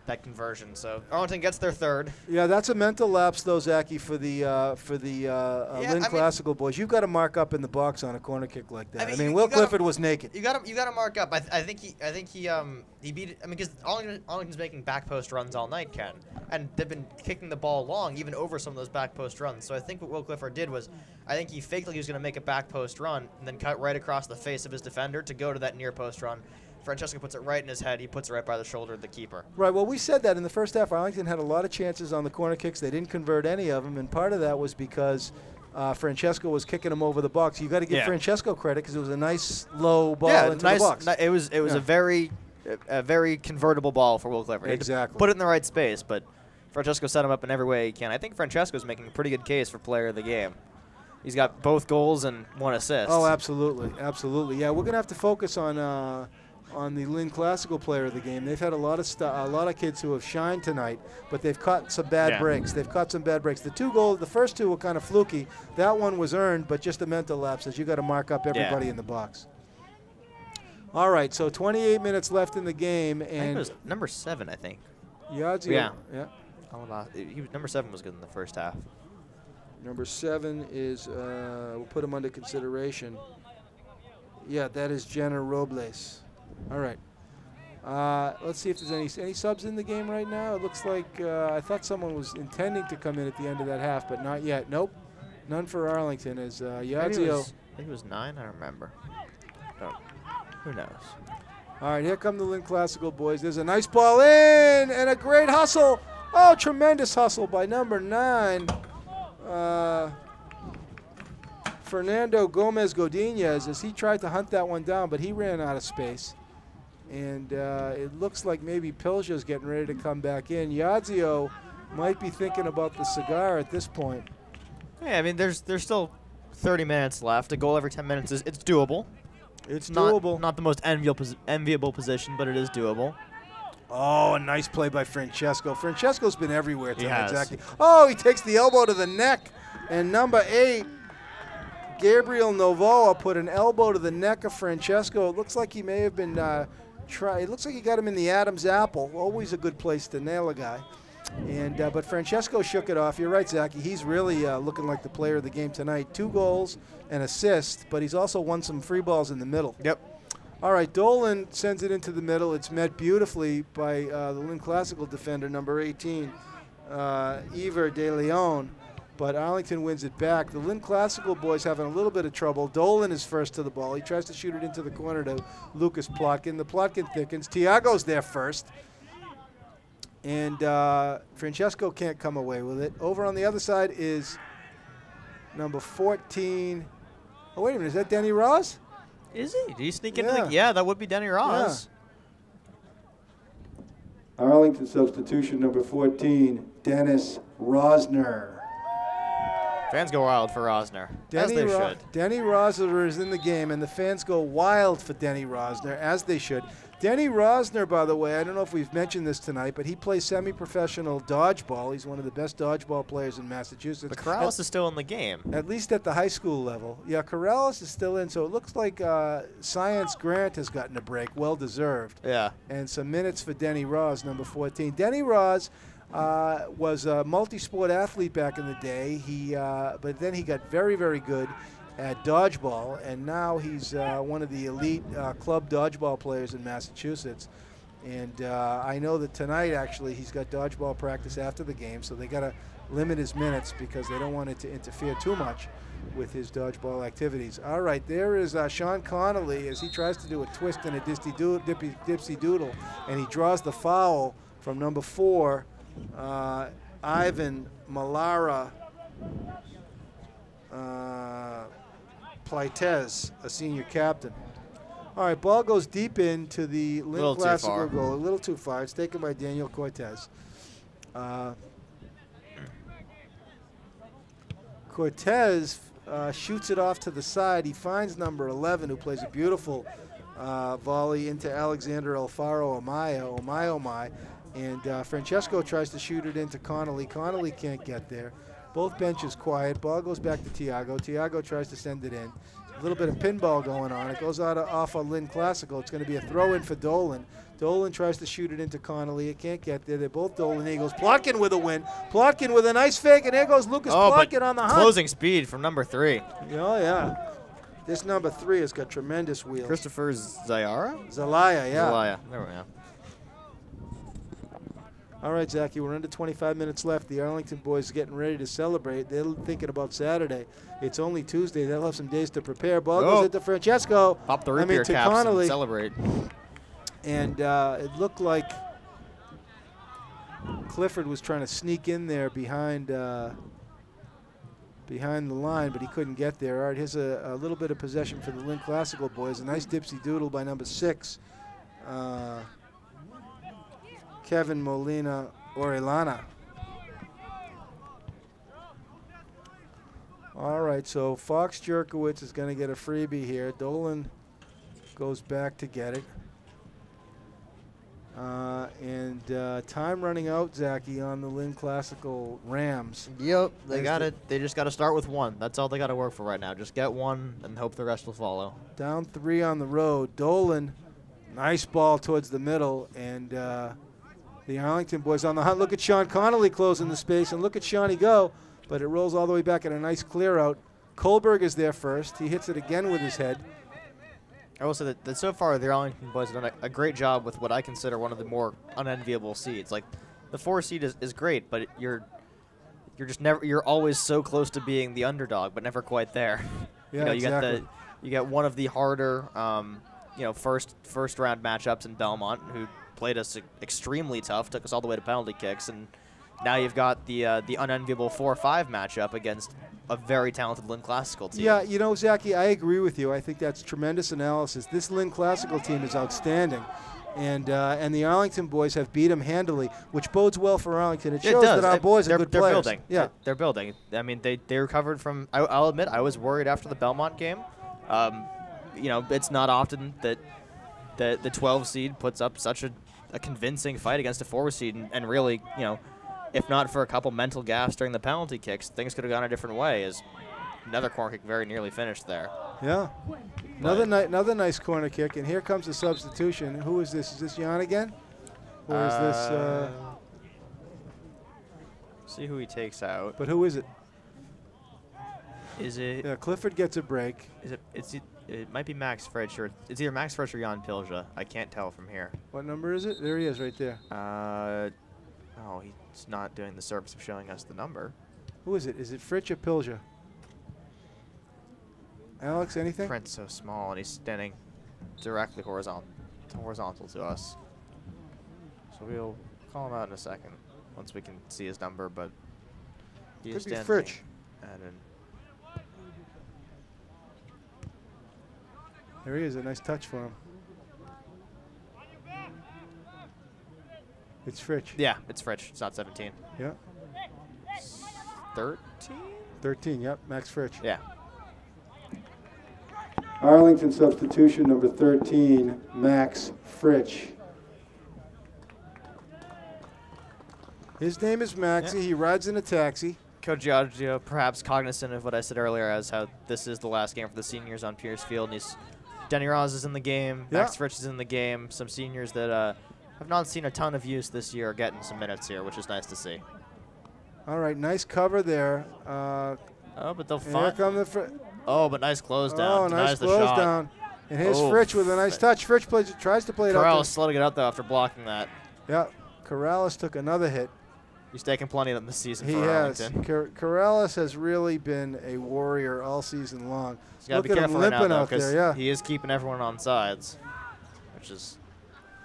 that conversion. So Arlington gets their third. Yeah, that's a mental lapse though, Zachy, for the uh, for the uh, uh, yeah, Lynn I Classical mean, boys. You've got to mark up in the box on a corner kick like that. I mean, I mean you, Will you Clifford gotta, was naked. You got to you got to mark up. I, th I think he I think he um he beat. It, I mean, because Arlington, Arlington's making back post runs all night, Ken. And they've been kicking the ball long, even over some of those back post runs. So I think what Will Clifford did was, I think he faked like he was going to make a back post run and then cut right across the face of his defender to go to that near post run. Francesco puts it right in his head. He puts it right by the shoulder of the keeper. Right. Well, we said that in the first half, Arlington had a lot of chances on the corner kicks. They didn't convert any of them, and part of that was because Uh, Francesco was kicking him over the box. You got to give yeah. Francesco credit because it was a nice low ball yeah, into nice, the box. It was it was yeah. a very a very convertible ball for Will Clifford. Exactly. Put it in the right space, but Francesco set him up in every way he can. I think Francesco's making a pretty good case for player of the game. He's got both goals and one assist. Oh, absolutely, absolutely. Yeah, we're gonna have to focus on uh, on the Lynn Classical player of the game. They've had a lot of st a lot of kids who have shined tonight, but they've caught some bad yeah. breaks. They've caught some bad breaks. The two goals, the first two were kind of fluky. That one was earned, but just a mental lapse. As you got to mark up everybody yeah. in the box. All right, so twenty-eight minutes left in the game, and I think it was number seven, I think. Yazzie, yeah, yeah. I he was, number seven was good in the first half. Number seven is uh, we'll put him under consideration. Yeah, that is Jenner Robles. All right. Uh, let's see if there's any any subs in the game right now. It looks like uh, I thought someone was intending to come in at the end of that half, but not yet. Nope. None for Arlington. As uh, Yazio. I think it was nine. I remember. Don't, who knows? All right. Here come the Lynn Classical boys. There's a nice ball in and a great hustle. Oh, tremendous hustle by number nine, uh, Fernando Gomez Godinez, as he tried to hunt that one down, but he ran out of space. And uh, it looks like maybe Pilja's getting ready to come back in. Yazio might be thinking about the cigar at this point. Yeah, I mean, there's there's still thirty minutes left. A goal every ten minutes is it's doable. It's doable. Not, not the most enviable, enviable position, but it is doable. Oh, a nice play by Francesco. Francesco's been everywhere tonight. Exactly. Oh, he takes the elbow to the neck. And number eight, Gabriel Novoa, put an elbow to the neck of Francesco. It looks like he may have been uh, try. It looks like he got him in the Adam's apple. Always a good place to nail a guy. And uh, but Francesco shook it off. You're right, Zachy. He's really uh, looking like the player of the game tonight. Two goals, an assist, but he's also won some free balls in the middle. Yep. All right, Dolan sends it into the middle. It's met beautifully by uh, the Lynn Classical defender, number eighteen, uh, Iver De Leon. But Arlington wins it back. The Lynn Classical boys having a little bit of trouble. Dolan is first to the ball. He tries to shoot it into the corner to Lucas Plotkin. The Plotkin thickens. Tiago's there first. And uh, Francesco can't come away with it. Over on the other side is number fourteen. Oh, wait a minute. Is that Denny Ross? Is he? Did he sneak into yeah. the... Yeah, that would be Denny Ross. Yeah. Arlington substitution number fourteen, Dennis Rosner. Fans go wild for Rosner, Denny as they Ro should. Denny Rosner is in the game, and the fans go wild for Denny Rosner, as they should. Denny Rosner, by the way, I don't know if we've mentioned this tonight, but he plays semi-professional dodgeball. He's one of the best dodgeball players in Massachusetts. But Corrales at, is still in the game. At least at the high school level. Yeah, Corrales is still in, so it looks like uh, Science Grant has gotten a break, well-deserved. Yeah. And some minutes for Denny Ross, number fourteen. Denny Ross uh, was a multi-sport athlete back in the day, He, uh, but then he got very, very good at dodgeball, and now he's uh, one of the elite uh, club dodgeball players in Massachusetts. And uh, I know that tonight, actually, he's got dodgeball practice after the game, so they got to limit his minutes because they don't want it to interfere too much with his dodgeball activities. All right, there is uh, Sean Connolly as he tries to do a twist and a dipsy doodle, and he draws the foul from number four, uh, Ivan Malara. Uh, Plaitez, a senior captain. All right, ball goes deep into the Lynn Classical goal. A little too far. It's taken by Daniel Cortez. Uh, Cortez uh, shoots it off to the side. He finds number eleven, who plays a beautiful uh, volley into Alexander Alfaro Amaya, Omai Omai. And uh, Francesco tries to shoot it into Connolly. Connolly can't get there. Both benches quiet. Ball goes back to Tiago. Tiago tries to send it in. A little bit of pinball going on. It goes out of, off of Lynn Classical. It's going to be a throw-in for Dolan. Dolan tries to shoot it into Connolly. It can't get there. They're both Dolan Eagles. Plotkin with a win. Plotkin with a nice fake, and there goes Lucas oh, Plotkin on the hunt. Closing speed from number three. Oh, yeah. This number three has got tremendous wheels. Christopher Zayara? Zelaya, yeah. Zelaya. There we go. All right, Zachy, we're under twenty-five minutes left. The Arlington boys are getting ready to celebrate. They're thinking about Saturday. It's only Tuesday. They'll have some days to prepare. Ball oh. goes into Francesco. Pop the root beer caps and celebrate. And uh, it looked like Clifford was trying to sneak in there behind uh, behind the line, but he couldn't get there. All right, here's a, a little bit of possession for the Lynn Classical boys. A nice dipsy-doodle by number six. Uh, Kevin Molina-Orellana. All right, so Fox Jerkowitz is going to get a freebie here. Dolan goes back to get it. Uh, and uh, time running out, Zachy, on the Lynn Classical Rams. Yep, they got it. They just got to start with one. That's all they got to work for right now. Just get one and hope the rest will follow. Down three on the road. Dolan, nice ball towards the middle, and... Uh, the Arlington boys on the hunt. Look at Sean Connolly closing the space, and look at Shawnee go, but it rolls all the way back in a nice clear out. Kohlberg is there first. He hits it again with his head. I will say that, that so far the Arlington boys have done a, a great job with what I consider one of the more unenviable seeds. Like the four seed is, is great, but you're you're just never you're always so close to being the underdog, but never quite there. Yeah, you know, you exactly. Get the you get one of the harder um, you know first first round matchups in Belmont, who played us extremely tough, took us all the way to penalty kicks, and now you've got the uh, the unenviable four five matchup against a very talented Lynn Classical team. Yeah, you know, Zachy, I agree with you. I think that's tremendous analysis. This Lynn Classical team is outstanding, and uh, and the Arlington boys have beat them handily, which bodes well for Arlington. It shows it that our boys they're, are good they're players. Building. Yeah, they're building. I mean, they they recovered from. I, I'll admit, I was worried after the Belmont game. Um, you know, it's not often that the the twelve seed puts up such a, a convincing fight against a four seed, and, and really, you know. If not for a couple mental gaffes during the penalty kicks, things could have gone a different way. As another corner kick very nearly finished there. Yeah, but another ni another nice corner kick, and here comes the substitution. Who is this? Is this Jan again, or uh, is this? Uh, see who he takes out. But who is it? Is it? Yeah, Clifford gets a break. Is it? It's. It, it might be Max Fritsch, or it's either Max Fritsch or Jan Pilja. I can't tell from here. What number is it? There he is, right there. Uh, oh, he. It's not doing the service of showing us the number. Who is it? Is it Fritsch or Pilja? Alex, anything? The print's so small, and he's standing directly horizontal, horizontal to us. So we'll call him out in a second once we can see his number. But he could is be Fritsch. There he is. A nice touch for him. It's Fritsch. Yeah, it's Fritsch. It's not seventeen. Yeah. thirteen? thirteen, yep. Max Fritsch. Yeah. Arlington substitution number thirteen, Max Fritsch. His name is Maxie. Yeah. He rides in a taxi. Coach Giorgio, perhaps cognizant of what I said earlier as how this is the last game for the seniors on Pierce Field. And he's, Denny Ross is in the game. Yeah. Max Fritsch is in the game. Some seniors that... Uh, I've not seen a ton of use this year getting some minutes here, which is nice to see. All right, nice cover there. Uh, oh, but they'll find. The oh, but nice close down. Oh, Denies nice close shot. down. And here's oh, Fritsch with a nice touch. Fritsch plays, tries to play it up. Corrales slowing it up, though, after blocking that. Yeah, Corrales took another hit. He's taken plenty of them this season he for Arlington. He has. Cor Corrales has really been a warrior all season long. He's got to be careful right now, though, because yeah. he is keeping everyone on sides, which is...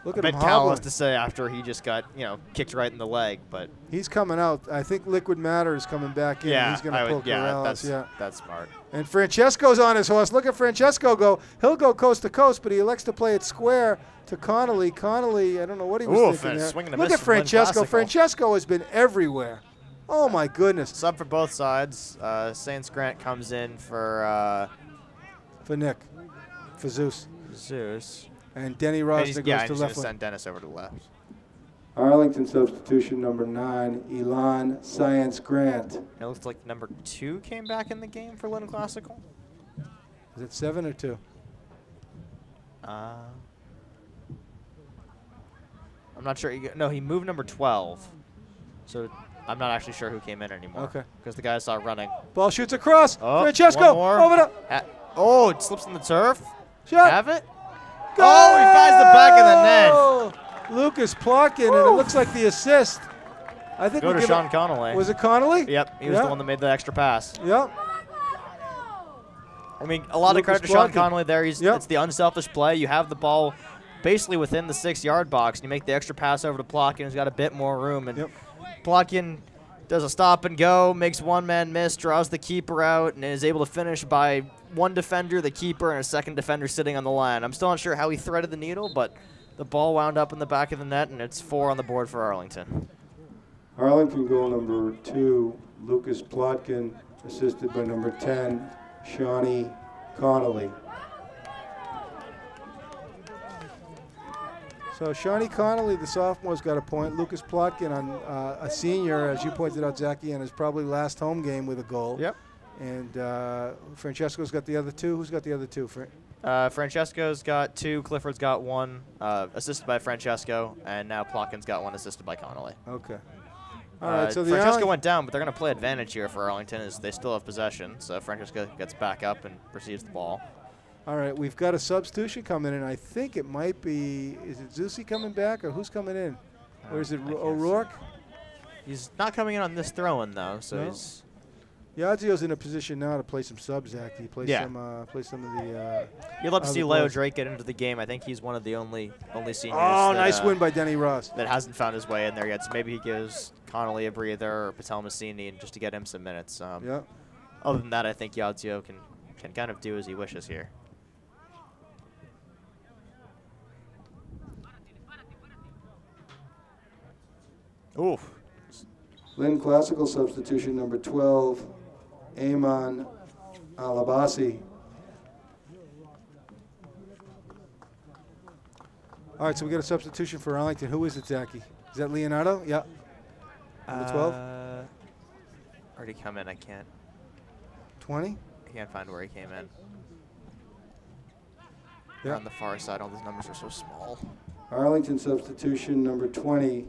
Look at him callous to say after he just got, you know, kicked right in the leg, but he's coming out. I think Liquid Matter is coming back in. Yeah, he's going to pull Corrales. Yeah, that's, yeah, that's smart. And Francesco's on his horse. Look at Francesco go. He'll go coast to coast, but he elects to play it square to Connolly. Connolly, I don't know what he was Ooh, thinking there. Swing and a Look miss at Francesco. Francesco has been everywhere. Oh my goodness. Sub for both sides. Uh, Saints Grant comes in for uh, for Nick, for Zeus. Zeus. And Denny Ross goes yeah, to left. Yeah, send Dennis over to the left. Arlington substitution number nine, Elon Science Grant. And it looks like number two came back in the game for Lynn Classical. Is it seven or two? Uh, I'm not sure. No, he moved number twelve. So I'm not actually sure who came in anymore. Okay. Because the guy I saw running. Ball shoots across. Oh, Francesco, over to. At, oh, it slips in the turf. Shot. Have it. Goal! Oh, he finds the back of the net. Lucas Plotkin, Woo. and it looks like the assist. I think Go to Sean Connolly. Was it Connolly? Yep, he yep. was the one that made the extra pass. Yep. I mean, a lot Lucas of credit to Sean Plotkin. Connolly there. He's, yep. It's the unselfish play. You have the ball basically within the six-yard box, and you make the extra pass over to Plotkin, who's got a bit more room. And yep. Plotkin does a stop and go, makes one man miss, draws the keeper out, and is able to finish by one defender, the keeper, and a second defender sitting on the line. I'm still not sure how he threaded the needle, but the ball wound up in the back of the net, and it's four on the board for Arlington. Arlington goal number two, Lucas Plotkin, assisted by number ten, Shawnee Connolly. So Shawnee Connolly, the sophomore's got a point. Lucas Plotkin, on, uh, a senior, as you pointed out, Zachy, in his probably last home game with a goal. Yep. And uh, Francesco's got the other two. Who's got the other two? Fra uh, Francesco's got two. Clifford's got one, uh, assisted by Francesco, and now Plotkin's got one, assisted by Connolly. Okay. All right. Uh, so the Francesco Arling went down, but they're going to play advantage here for Arlington, as they still have possession. So Francesco gets back up and receives the ball. All right, we've got a substitution coming in. I think it might be, is it Zusi coming back or who's coming in? Uh, or is it O'Rourke? He's not coming in on this throw-in, though. So no. he's Yazio's in a position now to play some subs, Zach. He plays yeah. some, uh, play some of the. Uh, You'll love to see Leo Drake get into the game. I think he's one of the only only seniors. Oh, that, nice uh, win by Denny Ross. That hasn't found his way in there yet. So maybe he gives Connolly a breather or Patel Messini just to get him some minutes. Um, yeah. Other than that, I think Yazio can can kind of do as he wishes here. Ooh. Lynn Classical substitution number twelve, Amon Alabasi. All right, so we got a substitution for Arlington. Who is it, Zachy? Is that Leonardo? Yeah. Number twelve? Uh, already come in. I can't. twenty? I can't find where he came in. They're on the far side. All those numbers are so small. Arlington substitution number twenty,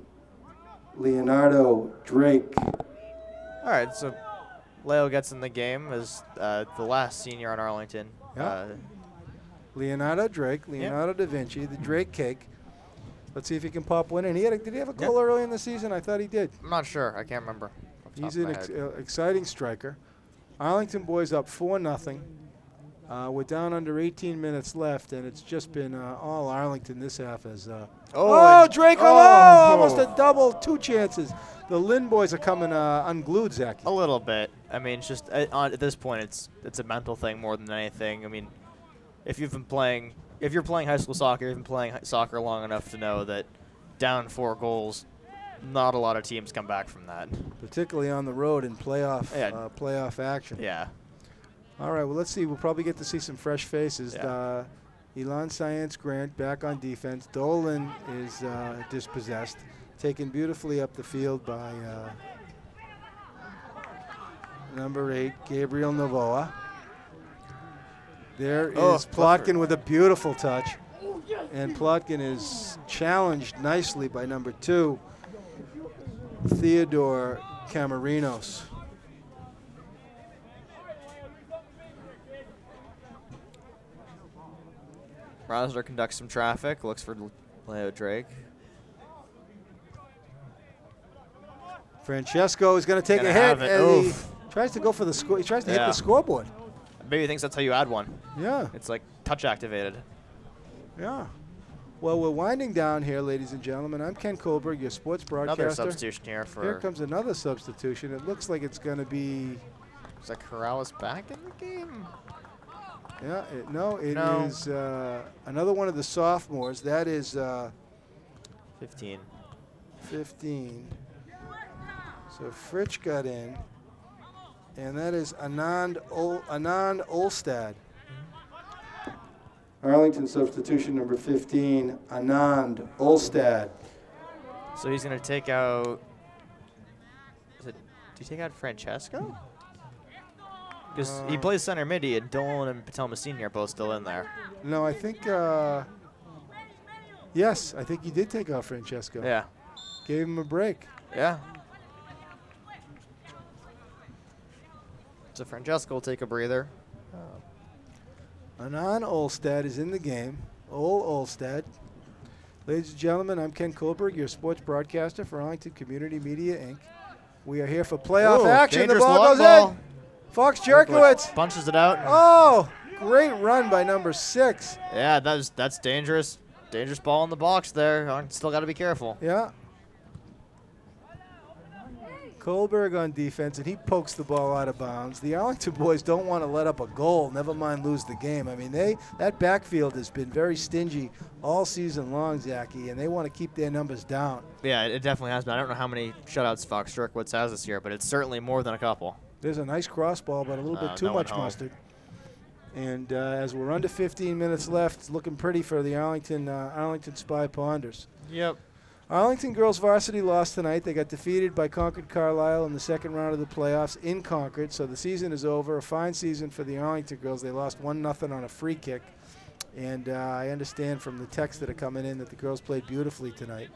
Leonardo Drake. All right, so Leo gets in the game as uh, the last senior on Arlington. Yep. Uh, Leonardo Drake, Leonardo yep. da Vinci, the Drake cake. Let's see if he can pop one in. He had a, did he have a goal yep. early in the season? I thought he did. I'm not sure. I can't remember. He's an ex uh, exciting striker. Arlington boys up four nothing. Uh, we're down under eighteen minutes left, and it's just been uh, all Arlington this half. As uh, oh, oh Drake, oh, oh, almost a double, two chances. The Lynn boys are coming uh, unglued, Zach. A little bit. I mean, it's just uh, on, at this point, it's it's a mental thing more than anything. I mean, if you've been playing, if you're playing high school soccer, you've been playing soccer long enough to know that down four goals, not a lot of teams come back from that, particularly on the road in playoff yeah. uh, playoff action. Yeah. All right, well, let's see. We'll probably get to see some fresh faces. Yeah. Uh, Elon Science Grant back on defense. Dolan is uh, dispossessed, taken beautifully up the field by uh, number eight, Gabriel Novoa. There oh, is Plotkin Clifford. With a beautiful touch. And Plotkin is challenged nicely by number two, Theodore Camarinos. Rosner conducts some traffic, looks for Leo Drake. Francesco is going to take a hit, and he tries to go for the score. He tries to yeah. hit the scoreboard. Maybe he thinks that's how you add one. Yeah. It's like touch activated. Yeah. Well, we're winding down here, ladies and gentlemen. I'm Ken Kohlberg, your sports broadcaster. Another substitution here for. Here comes another substitution. It looks like it's going to be. Is that Corrales back in the game? Yeah, it, no, it no. is uh, another one of the sophomores. That is uh, fifteen. fifteen. So Fritsch got in, and that is Anand, Ol Anand Olstad. Arlington substitution number fifteen, Anand Olstad. So he's going to take out. Is it, do you take out Francesco? Because uh, he plays center midi, and Dolan and Patel Messini are both still in there. No, I think, uh, yes, I think he did take off Francesco. Yeah. Gave him a break. Yeah. So Francesco will take a breather. Oh. Anand Olstad is in the game. Ol Olstad. Ladies and gentlemen, I'm Ken Kohlberg, your sports broadcaster for Arlington Community Media Inc. We are here for playoff Ooh, action. The ball goes ball. in. Fox Jerkowitz punches it out. Oh, great run by number six. Yeah, that's that's dangerous. Dangerous ball in the box there. Still got to be careful. Yeah. Kohlberg on defense, and he pokes the ball out of bounds. The Arlington boys don't want to let up a goal, never mind lose the game. I mean, they that backfield has been very stingy all season long, Zachy, and they want to keep their numbers down. Yeah, it definitely has been. I don't know how many shutouts Fox Jerkowitz has this year, but it's certainly more than a couple. There's a nice cross ball, but a little uh, bit too no much mustard. And uh, as we're under fifteen minutes left, it's looking pretty for the Arlington uh, Arlington Spy Ponders. Yep. Arlington girls varsity lost tonight. They got defeated by Concord Carlisle in the second round of the playoffs in Concord. So the season is over. A fine season for the Arlington girls. They lost one nothing on a free kick. And uh, I understand from the texts that are coming in that the girls played beautifully tonight.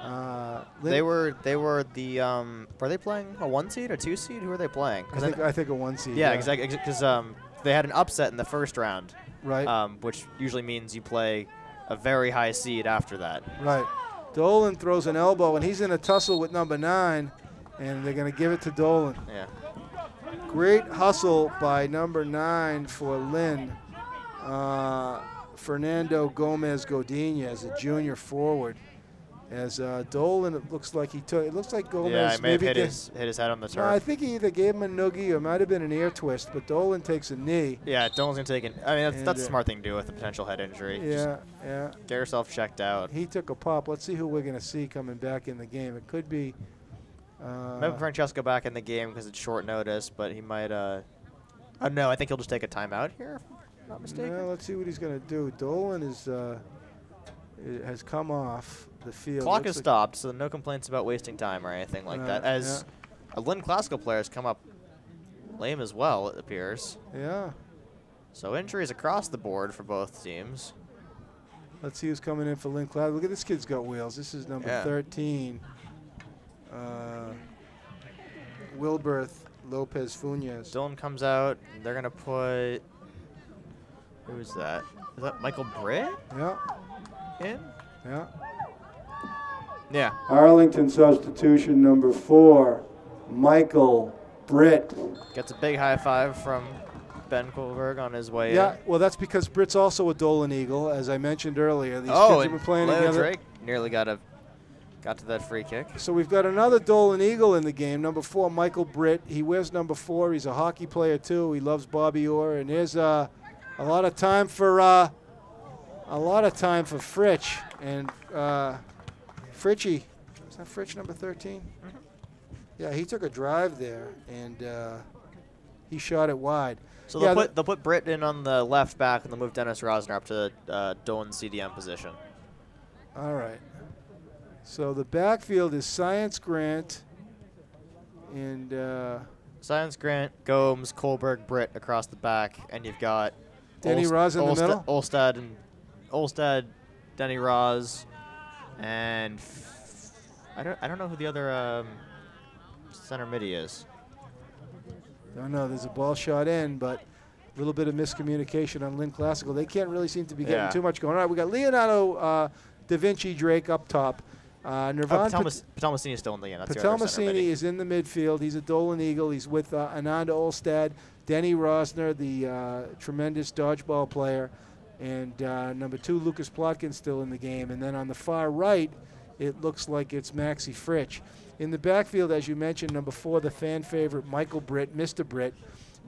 Uh, they were they were the um, were they playing a one seed or two seed? Who were they playing? I think, I think a one seed. Yeah, exactly. Yeah. Because um, they had an upset in the first round, right? Um, which usually means you play a very high seed after that. Right. Dolan throws an elbow, and he's in a tussle with number nine, and they're going to give it to Dolan. Yeah. Great hustle by number nine for Lynn. Uh, Fernando Gomez Godinha as a junior forward. As uh, Dolan, it looks like he took. It looks like Gomez. Yeah, I may maybe have hit his, hit his head on the turf. No, I think he either gave him a noogie or it might have been an ear twist. But Dolan takes a knee. Yeah, Dolan's gonna take an. I mean, that's, that's uh, a smart thing to do with a potential head injury. Yeah, Just yeah. Get yourself checked out. He took a pop. Let's see who we're gonna see coming back in the game. It could be. Uh, Maybe Francesco back in the game because it's short notice, but he might. Uh, oh no, I think he'll just take a timeout here. If I'm not mistaken. Yeah, let's see what he's gonna do. Dolan is uh, has come off the field. Clock Looks has like stopped, so no complaints about wasting time or anything like uh, that. As yeah. a Lynn Classical player has come up lame as well, it appears. Yeah. So injuries across the board for both teams. Let's see who's coming in for Lynn Classical. Look at this kid's got wheels. This is number yeah. thirteen. Uh, Wilberth Lopez Funes. Dolan comes out. They're going to put... Who is that? Is that Michael Britt? Yeah. In? Yeah. Yeah. Arlington substitution number four, Michael Britt. Gets a big high five from Ben Kohlberg on his way yeah, in. Yeah, well, that's because Britt's also a Dolan Eagle, as I mentioned earlier. These oh, kids have been playing Leo together. Drake nearly got a got to that free kick. So we've got another Dolan Eagle in the game, number four, Michael Britt. He wears number four. He's a hockey player, too. He loves Bobby Orr. And there's uh, a lot of time for uh, a lot of time for Fritsch. And... Uh, Fritchie, is that Fritsch number thirteen? Mm-hmm. Yeah, he took a drive there, and uh, he shot it wide. So yeah, they'll, put, they'll put Britt in on the left back, and they'll move Dennis Rosner up to the uh, Dolan C D M position. All right. So the backfield is Science Grant and... Uh, Science Grant, Gomes, Kohlberg, Britt across the back, and you've got... Denny Olst Ross in Olst the middle? Olstad, and Olstad, Denny Ross... And f I don't I don't know who the other um, center midi is. Don't know. There's a ball shot in, but a little bit of miscommunication on Lynn Classical. They can't really seem to be getting yeah. too much going. All right, we got Leonardo uh, Da Vinci Drake up top. Uh, Nirvan oh, Pat Patalmasini is still in the end. Patalmasini is in the midfield. He's a Dolan Eagle. He's with uh, Ananda Olstad, Denny Rosner, the uh, tremendous dodgeball player. And uh, number two, Lucas Plotkin still in the game. And then on the far right, it looks like it's Maxie Fritsch. In the backfield, as you mentioned, number four, the fan favorite, Michael Britt, Mister Britt.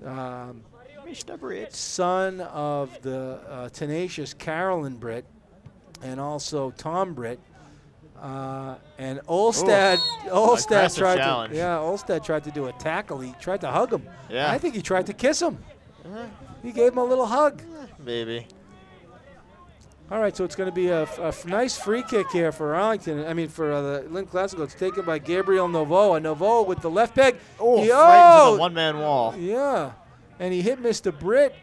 Um, Mister Britt. Son of the uh, tenacious Carolyn Britt and also Tom Britt. Uh, and Olstad, Olstad tried challenge. to, yeah, Olstad tried to do a tackle. He tried to hug him. Yeah. I think he tried to kiss him. Uh-huh. He gave him a little hug. Maybe. All right, so it's going to be a, a nice free kick here for Arlington. I mean, for uh, the Lynn Classical. It's taken by Gabriel Novoa. Novoa with the left peg. Oh, he, right oh, into the one-man wall. Yeah, and he hit Mister Britt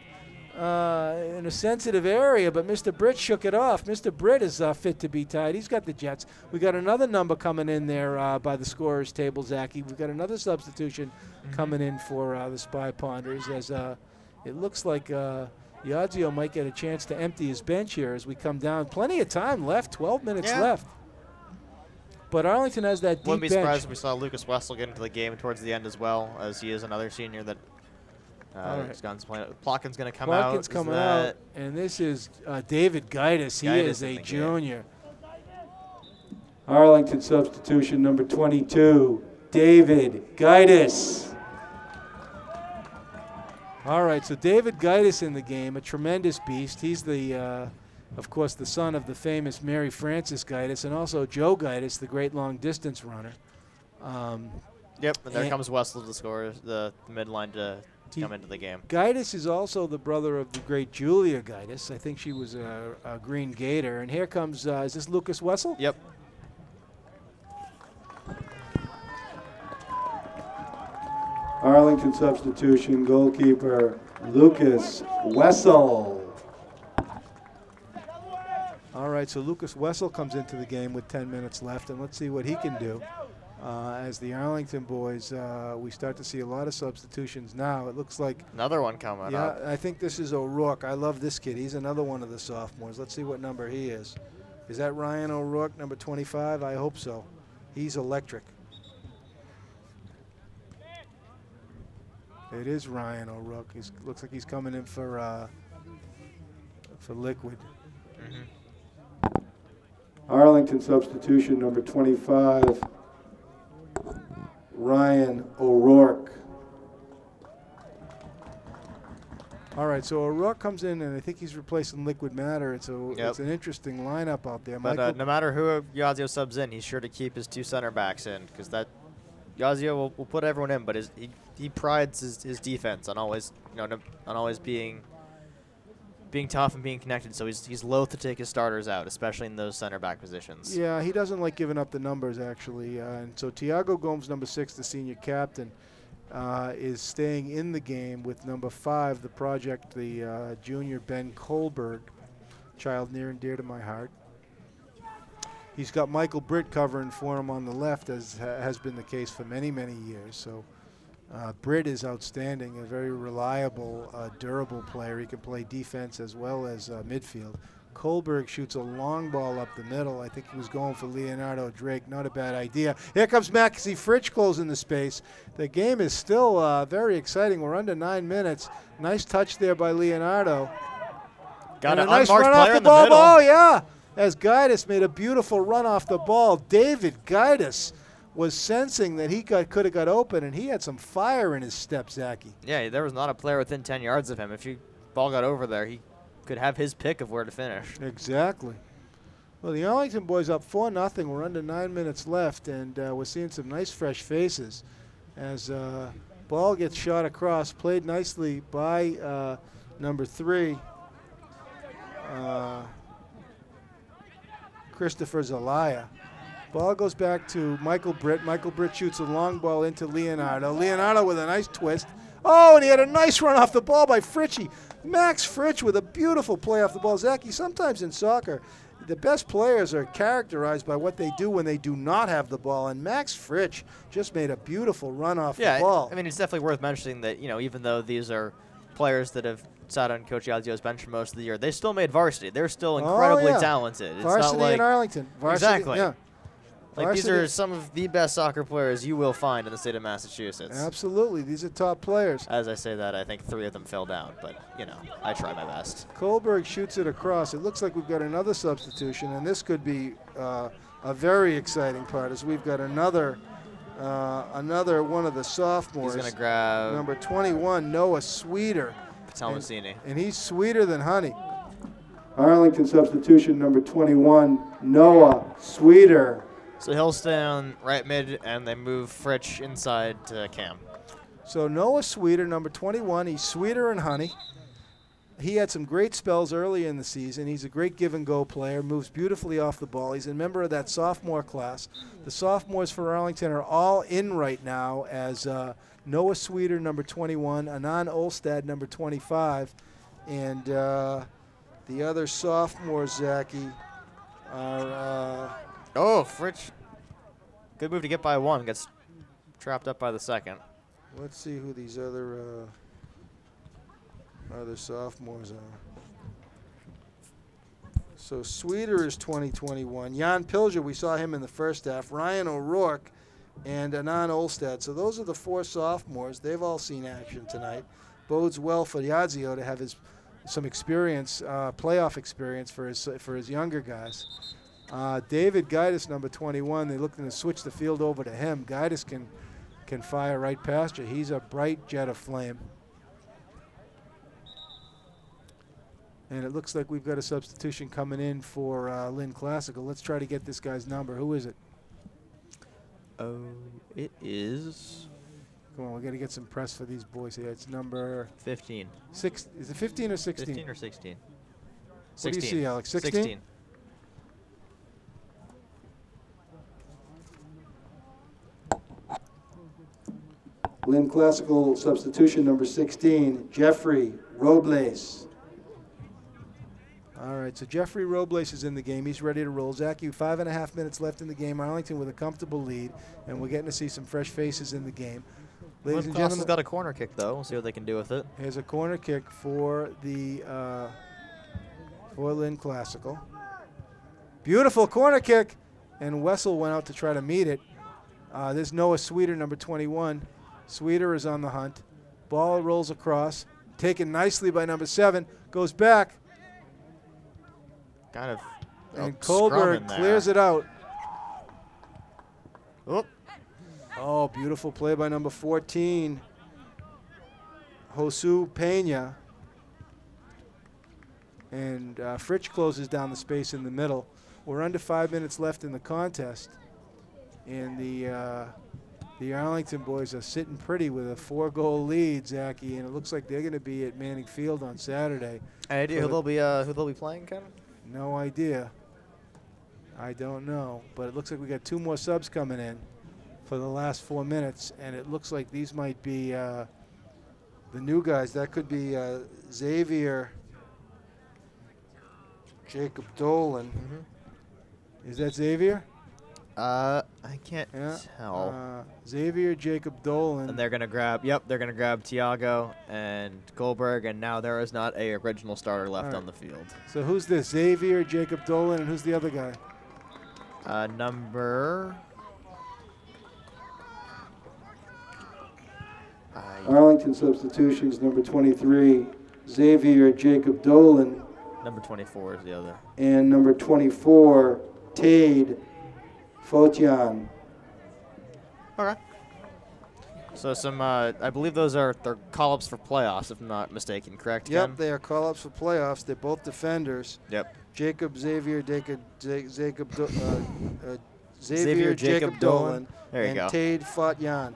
uh, in a sensitive area, but Mister Britt shook it off. Mister Britt is uh, fit to be tied. He's got the Jets. We got another number coming in there uh, by the scorer's table, Zachy. We've got another substitution mm-hmm. coming in for uh, the Spy Ponders as uh, it looks like uh, – Iazio might get a chance to empty his bench here as we come down. Plenty of time left, twelve minutes yeah. left. But Arlington has that deep bench. Wouldn't be surprised if we saw Lucas Wessel get into the game towards the end as well, as he is another senior that uh, right. has gone to play. Plotkin's going to come Plotkin's out. Plotkin's coming out, and this is uh, David Gaidis. He Gaidis is a junior. Arlington substitution number twenty-two, David Gaidis. All right, so David Gaidis in the game, a tremendous beast. He's the, uh, of course, the son of the famous Mary Frances Gaidis and also Joe Gaidis, the great long-distance runner. Um, yep, and there and comes Wessel to score, the, the midline to, to come into the game. Gaidis is also the brother of the great Julia Gaidis. I think she was a, a Green Gator. And here comes, uh, is this Lucas Wessel? Yep. Arlington substitution goalkeeper Lucas Wessel. All right, so Lucas Wessel comes into the game with ten minutes left, and let's see what he can do. Uh, as the Arlington boys, uh, we start to see a lot of substitutions now. It looks like another one coming yeah, up. Yeah, I think this is O'Rourke. I love this kid. He's another one of the sophomores. Let's see what number he is. Is that Ryan O'Rourke, number twenty-five? I hope so. He's electric. It is Ryan O'Rourke. He looks like he's coming in for uh, for Liquid. Mm-hmm. Arlington substitution number twenty-five. Ryan O'Rourke. All right, so O'Rourke comes in, and I think he's replacing Liquid Matter. It's a yep. it's an interesting lineup out there. But uh, no matter who Yazio subs in, he's sure to keep his two center backs in because that Yazio will, will put everyone in, but his, he he prides his, his defense on always you know on always being being tough and being connected, so he's he's loath to take his starters out, especially in those center back positions. Yeah, he doesn't like giving up the numbers, actually. Uh, and so Tiago Gomes, number six, the senior captain, uh, is staying in the game with number five, the project, the uh, junior Ben Kohlberg, child near and dear to my heart. He's got Michael Britt covering for him on the left, as ha has been the case for many, many years. So Uh, Britt is outstanding, a very reliable, uh, durable player. He can play defense as well as uh, midfield. Kohlberg shoots a long ball up the middle. I think he was going for Leonardo Drake. Not a bad idea. Here comes Maxie Fritsch closing the space. The game is still uh, very exciting. We're under nine minutes. Nice touch there by Leonardo. Got and an a nice unmarked run player off the in ball, the middle. Ball, yeah. As Gaidis made a beautiful run off the ball. David Gaidis was sensing that he got, could have got open, and he had some fire in his step, Zachy. Yeah, there was not a player within ten yards of him. If the ball got over there, he could have his pick of where to finish. Exactly. Well, the Arlington boys up four nothing. We're under nine minutes left, and uh, we're seeing some nice fresh faces as uh, ball gets shot across, played nicely by uh, number three, uh, Christopher Zelaya. Ball goes back to Michael Britt. Michael Britt shoots a long ball into Leonardo. Leonardo with a nice twist. Oh, and he had a nice run off the ball by Fritchie. Max Fritsch with a beautiful play off the ball. Zachy, sometimes in soccer, the best players are characterized by what they do when they do not have the ball, and Max Fritsch just made a beautiful run off yeah, the ball. I mean, it's definitely worth mentioning that, you know, even though these are players that have sat on Coach Yazio's bench for most of the year, they still made varsity. They're still incredibly oh, yeah. talented. It's varsity not like in Arlington. Varsity, exactly. Yeah. Like these are some of the best soccer players you will find in the state of Massachusetts. Absolutely. These are top players. As I say that, I think three of them fell down, but, you know, I try my best. Kohlberg shoots it across. It looks like we've got another substitution, and this could be uh, a very exciting part as we've got another uh, another one of the sophomores. He's going to grab number twenty-one, Noah Sweeter. Patelmacini. And, and he's sweeter than honey. Arlington substitution number twenty-one, Noah Sweeter. So he'll stay on right mid, and they move Fritsch inside to Cam. So Noah Sweeter, number twenty-one. He's sweeter and honey. He had some great spells early in the season. He's a great give-and-go player, moves beautifully off the ball. He's a member of that sophomore class. The sophomores for Arlington are all in right now as uh, Noah Sweeter, number twenty-one, Anand Olstad, number twenty-five, and uh, the other sophomores, Zachy, are... Uh, Oh, Fritsch. Good move to get by one. Gets trapped up by the second. Let's see who these other uh, other sophomores are. So Sweeter is twenty twenty-one. Jan Pilger, we saw him in the first half. Ryan O'Rourke and Anand Olstad. So those are the four sophomores. They've all seen action tonight. Bodes well for Yazio to have his some experience, uh, playoff experience for his for his younger guys. Uh, David Gaidis, number twenty-one, they're looking to switch the field over to him. Gaidis can, can fire right past you. He's a bright jet of flame. And it looks like we've got a substitution coming in for uh, Lynn Classical. Let's try to get this guy's number. Who is it? Oh, it is... Come on, we've got to get some press for these boys here. It's number... fifteen. Six, is it fifteen or sixteen? fifteen or sixteen. sixteen. What do you see, Alex? sixteen? sixteen. Lynn Classical substitution number sixteen, Jeffrey Robles. All right, so Jeffrey Robles is in the game. He's ready to roll. Zach, you five and a half minutes left in the game. Arlington with a comfortable lead, and we're getting to see some fresh faces in the game. Ladies and gentlemen, got a corner kick, though. We'll see what they can do with it. Here's a corner kick for the uh, for Lynn Classical. Beautiful corner kick, and Wessel went out to try to meet it. Uh, there's Noah Sweeter, number twenty-one. Sweeter is on the hunt. Ball rolls across, taken nicely by number seven. Goes back. Kind of and Kohlberg clears it out. Oh. oh, beautiful play by number fourteen, Josu Pena. And uh, Fritsch closes down the space in the middle. We're under five minutes left in the contest. And the, uh, the Arlington boys are sitting pretty with a four-goal lead, Zachy, and it looks like they're going to be at Manning Field on Saturday. Any idea who they'll be, uh, who they'll be playing, Kevin? No idea. I don't know. But it looks like we got two more subs coming in for the last four minutes. And it looks like these might be uh, the new guys. That could be uh, Xavier Jacob Dolan. Mm-hmm. Is that Xavier? Uh, I can't yeah. tell. Uh, Xavier Jacob Dolan. And they're going to grab, yep, they're going to grab Tiago and Kohlberg, and now there is not a original starter left right. on the field. So who's this? Xavier Jacob Dolan, and who's the other guy? Uh, number... Arlington substitutions, number twenty-three, Xavier Jacob Dolan. Number twenty-four is the other. And number twenty-four, Tade Fotian. All right. So some, uh, I believe those are their call-ups for playoffs, if I'm not mistaken, correct, Ken? Yep, they are call-ups for playoffs. They're both defenders. Yep. Jacob Xavier Jacob Jacob uh, uh, Xavier, Xavier Jacob, Jacob Dolan. Dolan. There you and go. Tade Fotian.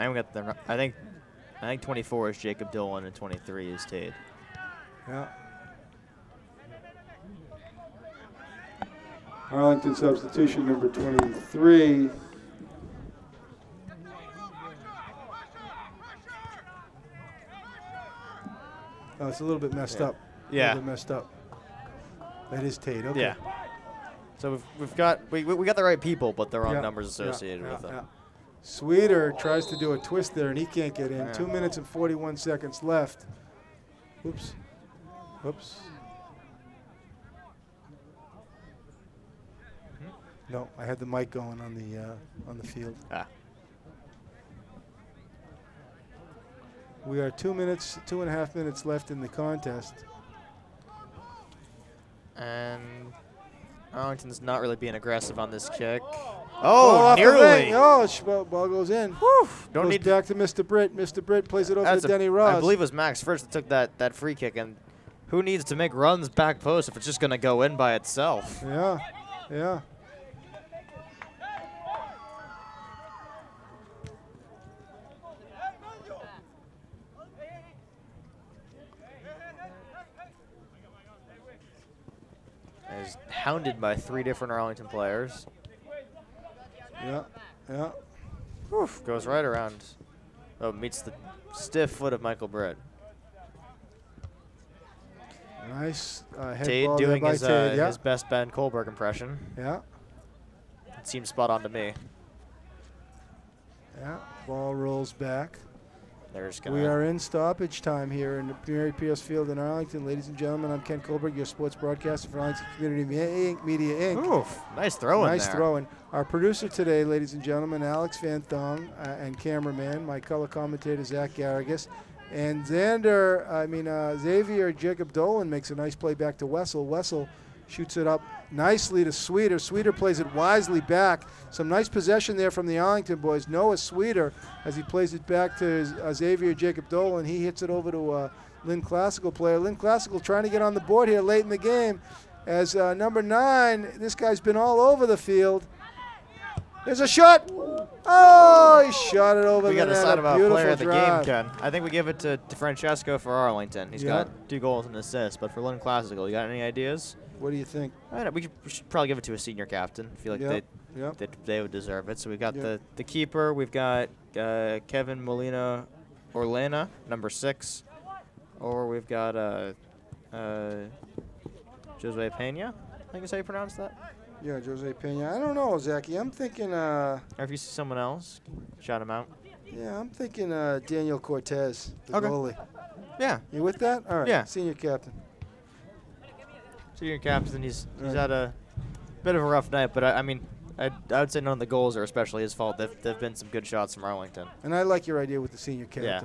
I don't get the. I think. I think twenty-four is Jacob Dolan and twenty-three is Tade. Yeah. Arlington substitution number twenty-three. Oh, it's a little bit messed yeah. up. Yeah. A little bit messed up. That is Tade. Okay. Yeah. So we've we've got we we got the right people, but the wrong yeah. numbers associated yeah. with yeah. them. Yeah. Sweeter tries to do a twist there, and he can't get in. Yeah. Two minutes and forty-one seconds left. Oops. Oops. Hmm? No, I had the mic going on the uh, on the field. Ah. We are two minutes, two and a half minutes left in the contest. And Arlington's not really being aggressive on this kick. Oh, nearly. Oh, ball goes in. Whew. Don't goes need back to Mister Britt. Mister Britt plays it over That's to Denny Ross. I believe it was Max Fritsch that took that, that free kick. And who needs to make runs back post if it's just going to go in by itself? Yeah, yeah. Is hounded by three different Arlington players. Yeah, yeah. Oof, goes right around. Oh, meets the stiff foot of Michael Britt. Nice uh, head Tade ball doing his, Tade, uh, yeah. his best Ben Kohlberg impression. Yeah. It seems spot on to me. Yeah, ball rolls back. We are in stoppage time here in the Pierce Field in Arlington. Ladies and gentlemen, I'm Ken Kohlberg, your sports broadcaster for Arlington Community Media Incorporated. Ooh, nice throw in Nice there. throw in. Our producer today, ladies and gentlemen, Alex Van Thong, uh, and cameraman, my color commentator, Zach Garrigus. And Xander, I mean, uh, Xavier Jacob Dolan makes a nice play back to Wessel. Wessel shoots it up nicely to Sweeter. Sweeter plays it wisely back. Some nice possession there from the Arlington boys. Noah Sweeter, as he plays it back to his, uh, Xavier Jacob Dolan, he hits it over to uh, Lynn Classical player. Lynn Classical trying to get on the board here late in the game. As uh, number nine, this guy's been all over the field. There's a shot. Oh, he shot it over we the net. We got a side of our player of the game, Ken. I think we give it to, to Francesco for Arlington. He's yeah. got two goals and an assist, but for Lynn Classical, you got any ideas? What do you think? I don't know, we, should, we should probably give it to a senior captain. I feel like yep. they Yep. They, they would deserve it. So we've got yep. the, the keeper. We've got uh, Kevin Molina-Orellana, number six. Or we've got uh, uh, Jose Pena, I think is how you pronounce that. Yeah, Jose Pena. I don't know, Zachy. I'm thinking... Uh, or if you see someone else, shout him out. Yeah, I'm thinking uh, Daniel Cortez, the okay. goalie. Yeah. You with that? All right. Yeah. Senior captain. Senior captain. He's he's right. had a bit of a rough night, but I, I mean, I I would say none of the goals are especially his fault. There have been some good shots from Arlington. And I like your idea with the senior captain. Yeah.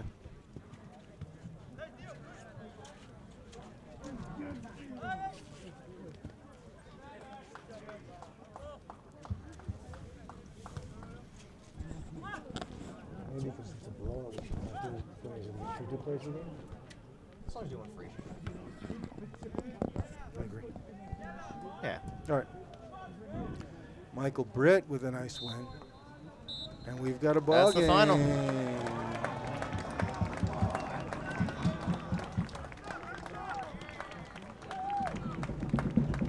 Maybe because it's a blowout, we should not do plays again. Should we do plays again? As long as you want free. I agree. Yeah. All right. Michael Britt with a nice win. And we've got a ball That's game. That's the final.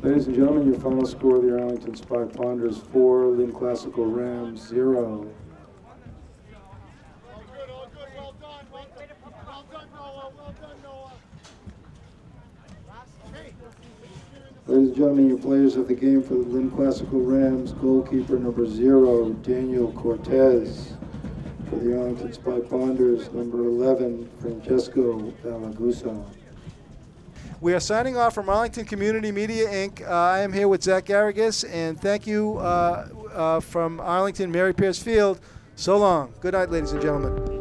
Ladies and gentlemen, your final score of the Arlington Spy Ponders, four, Lynn Classical Rams, zero. Ladies and gentlemen, your players of the game for the Lynn Classical Rams, goalkeeper number zero, Daniel Cortez. For the Arlington Spy Ponders, number eleven, Francesco Valaguzza. We are signing off from Arlington Community Media Incorporated. Uh, I am here with Zach Garrigus, and thank you uh, uh, from Arlington, Mary Pierce Field. So long. Good night, ladies and gentlemen.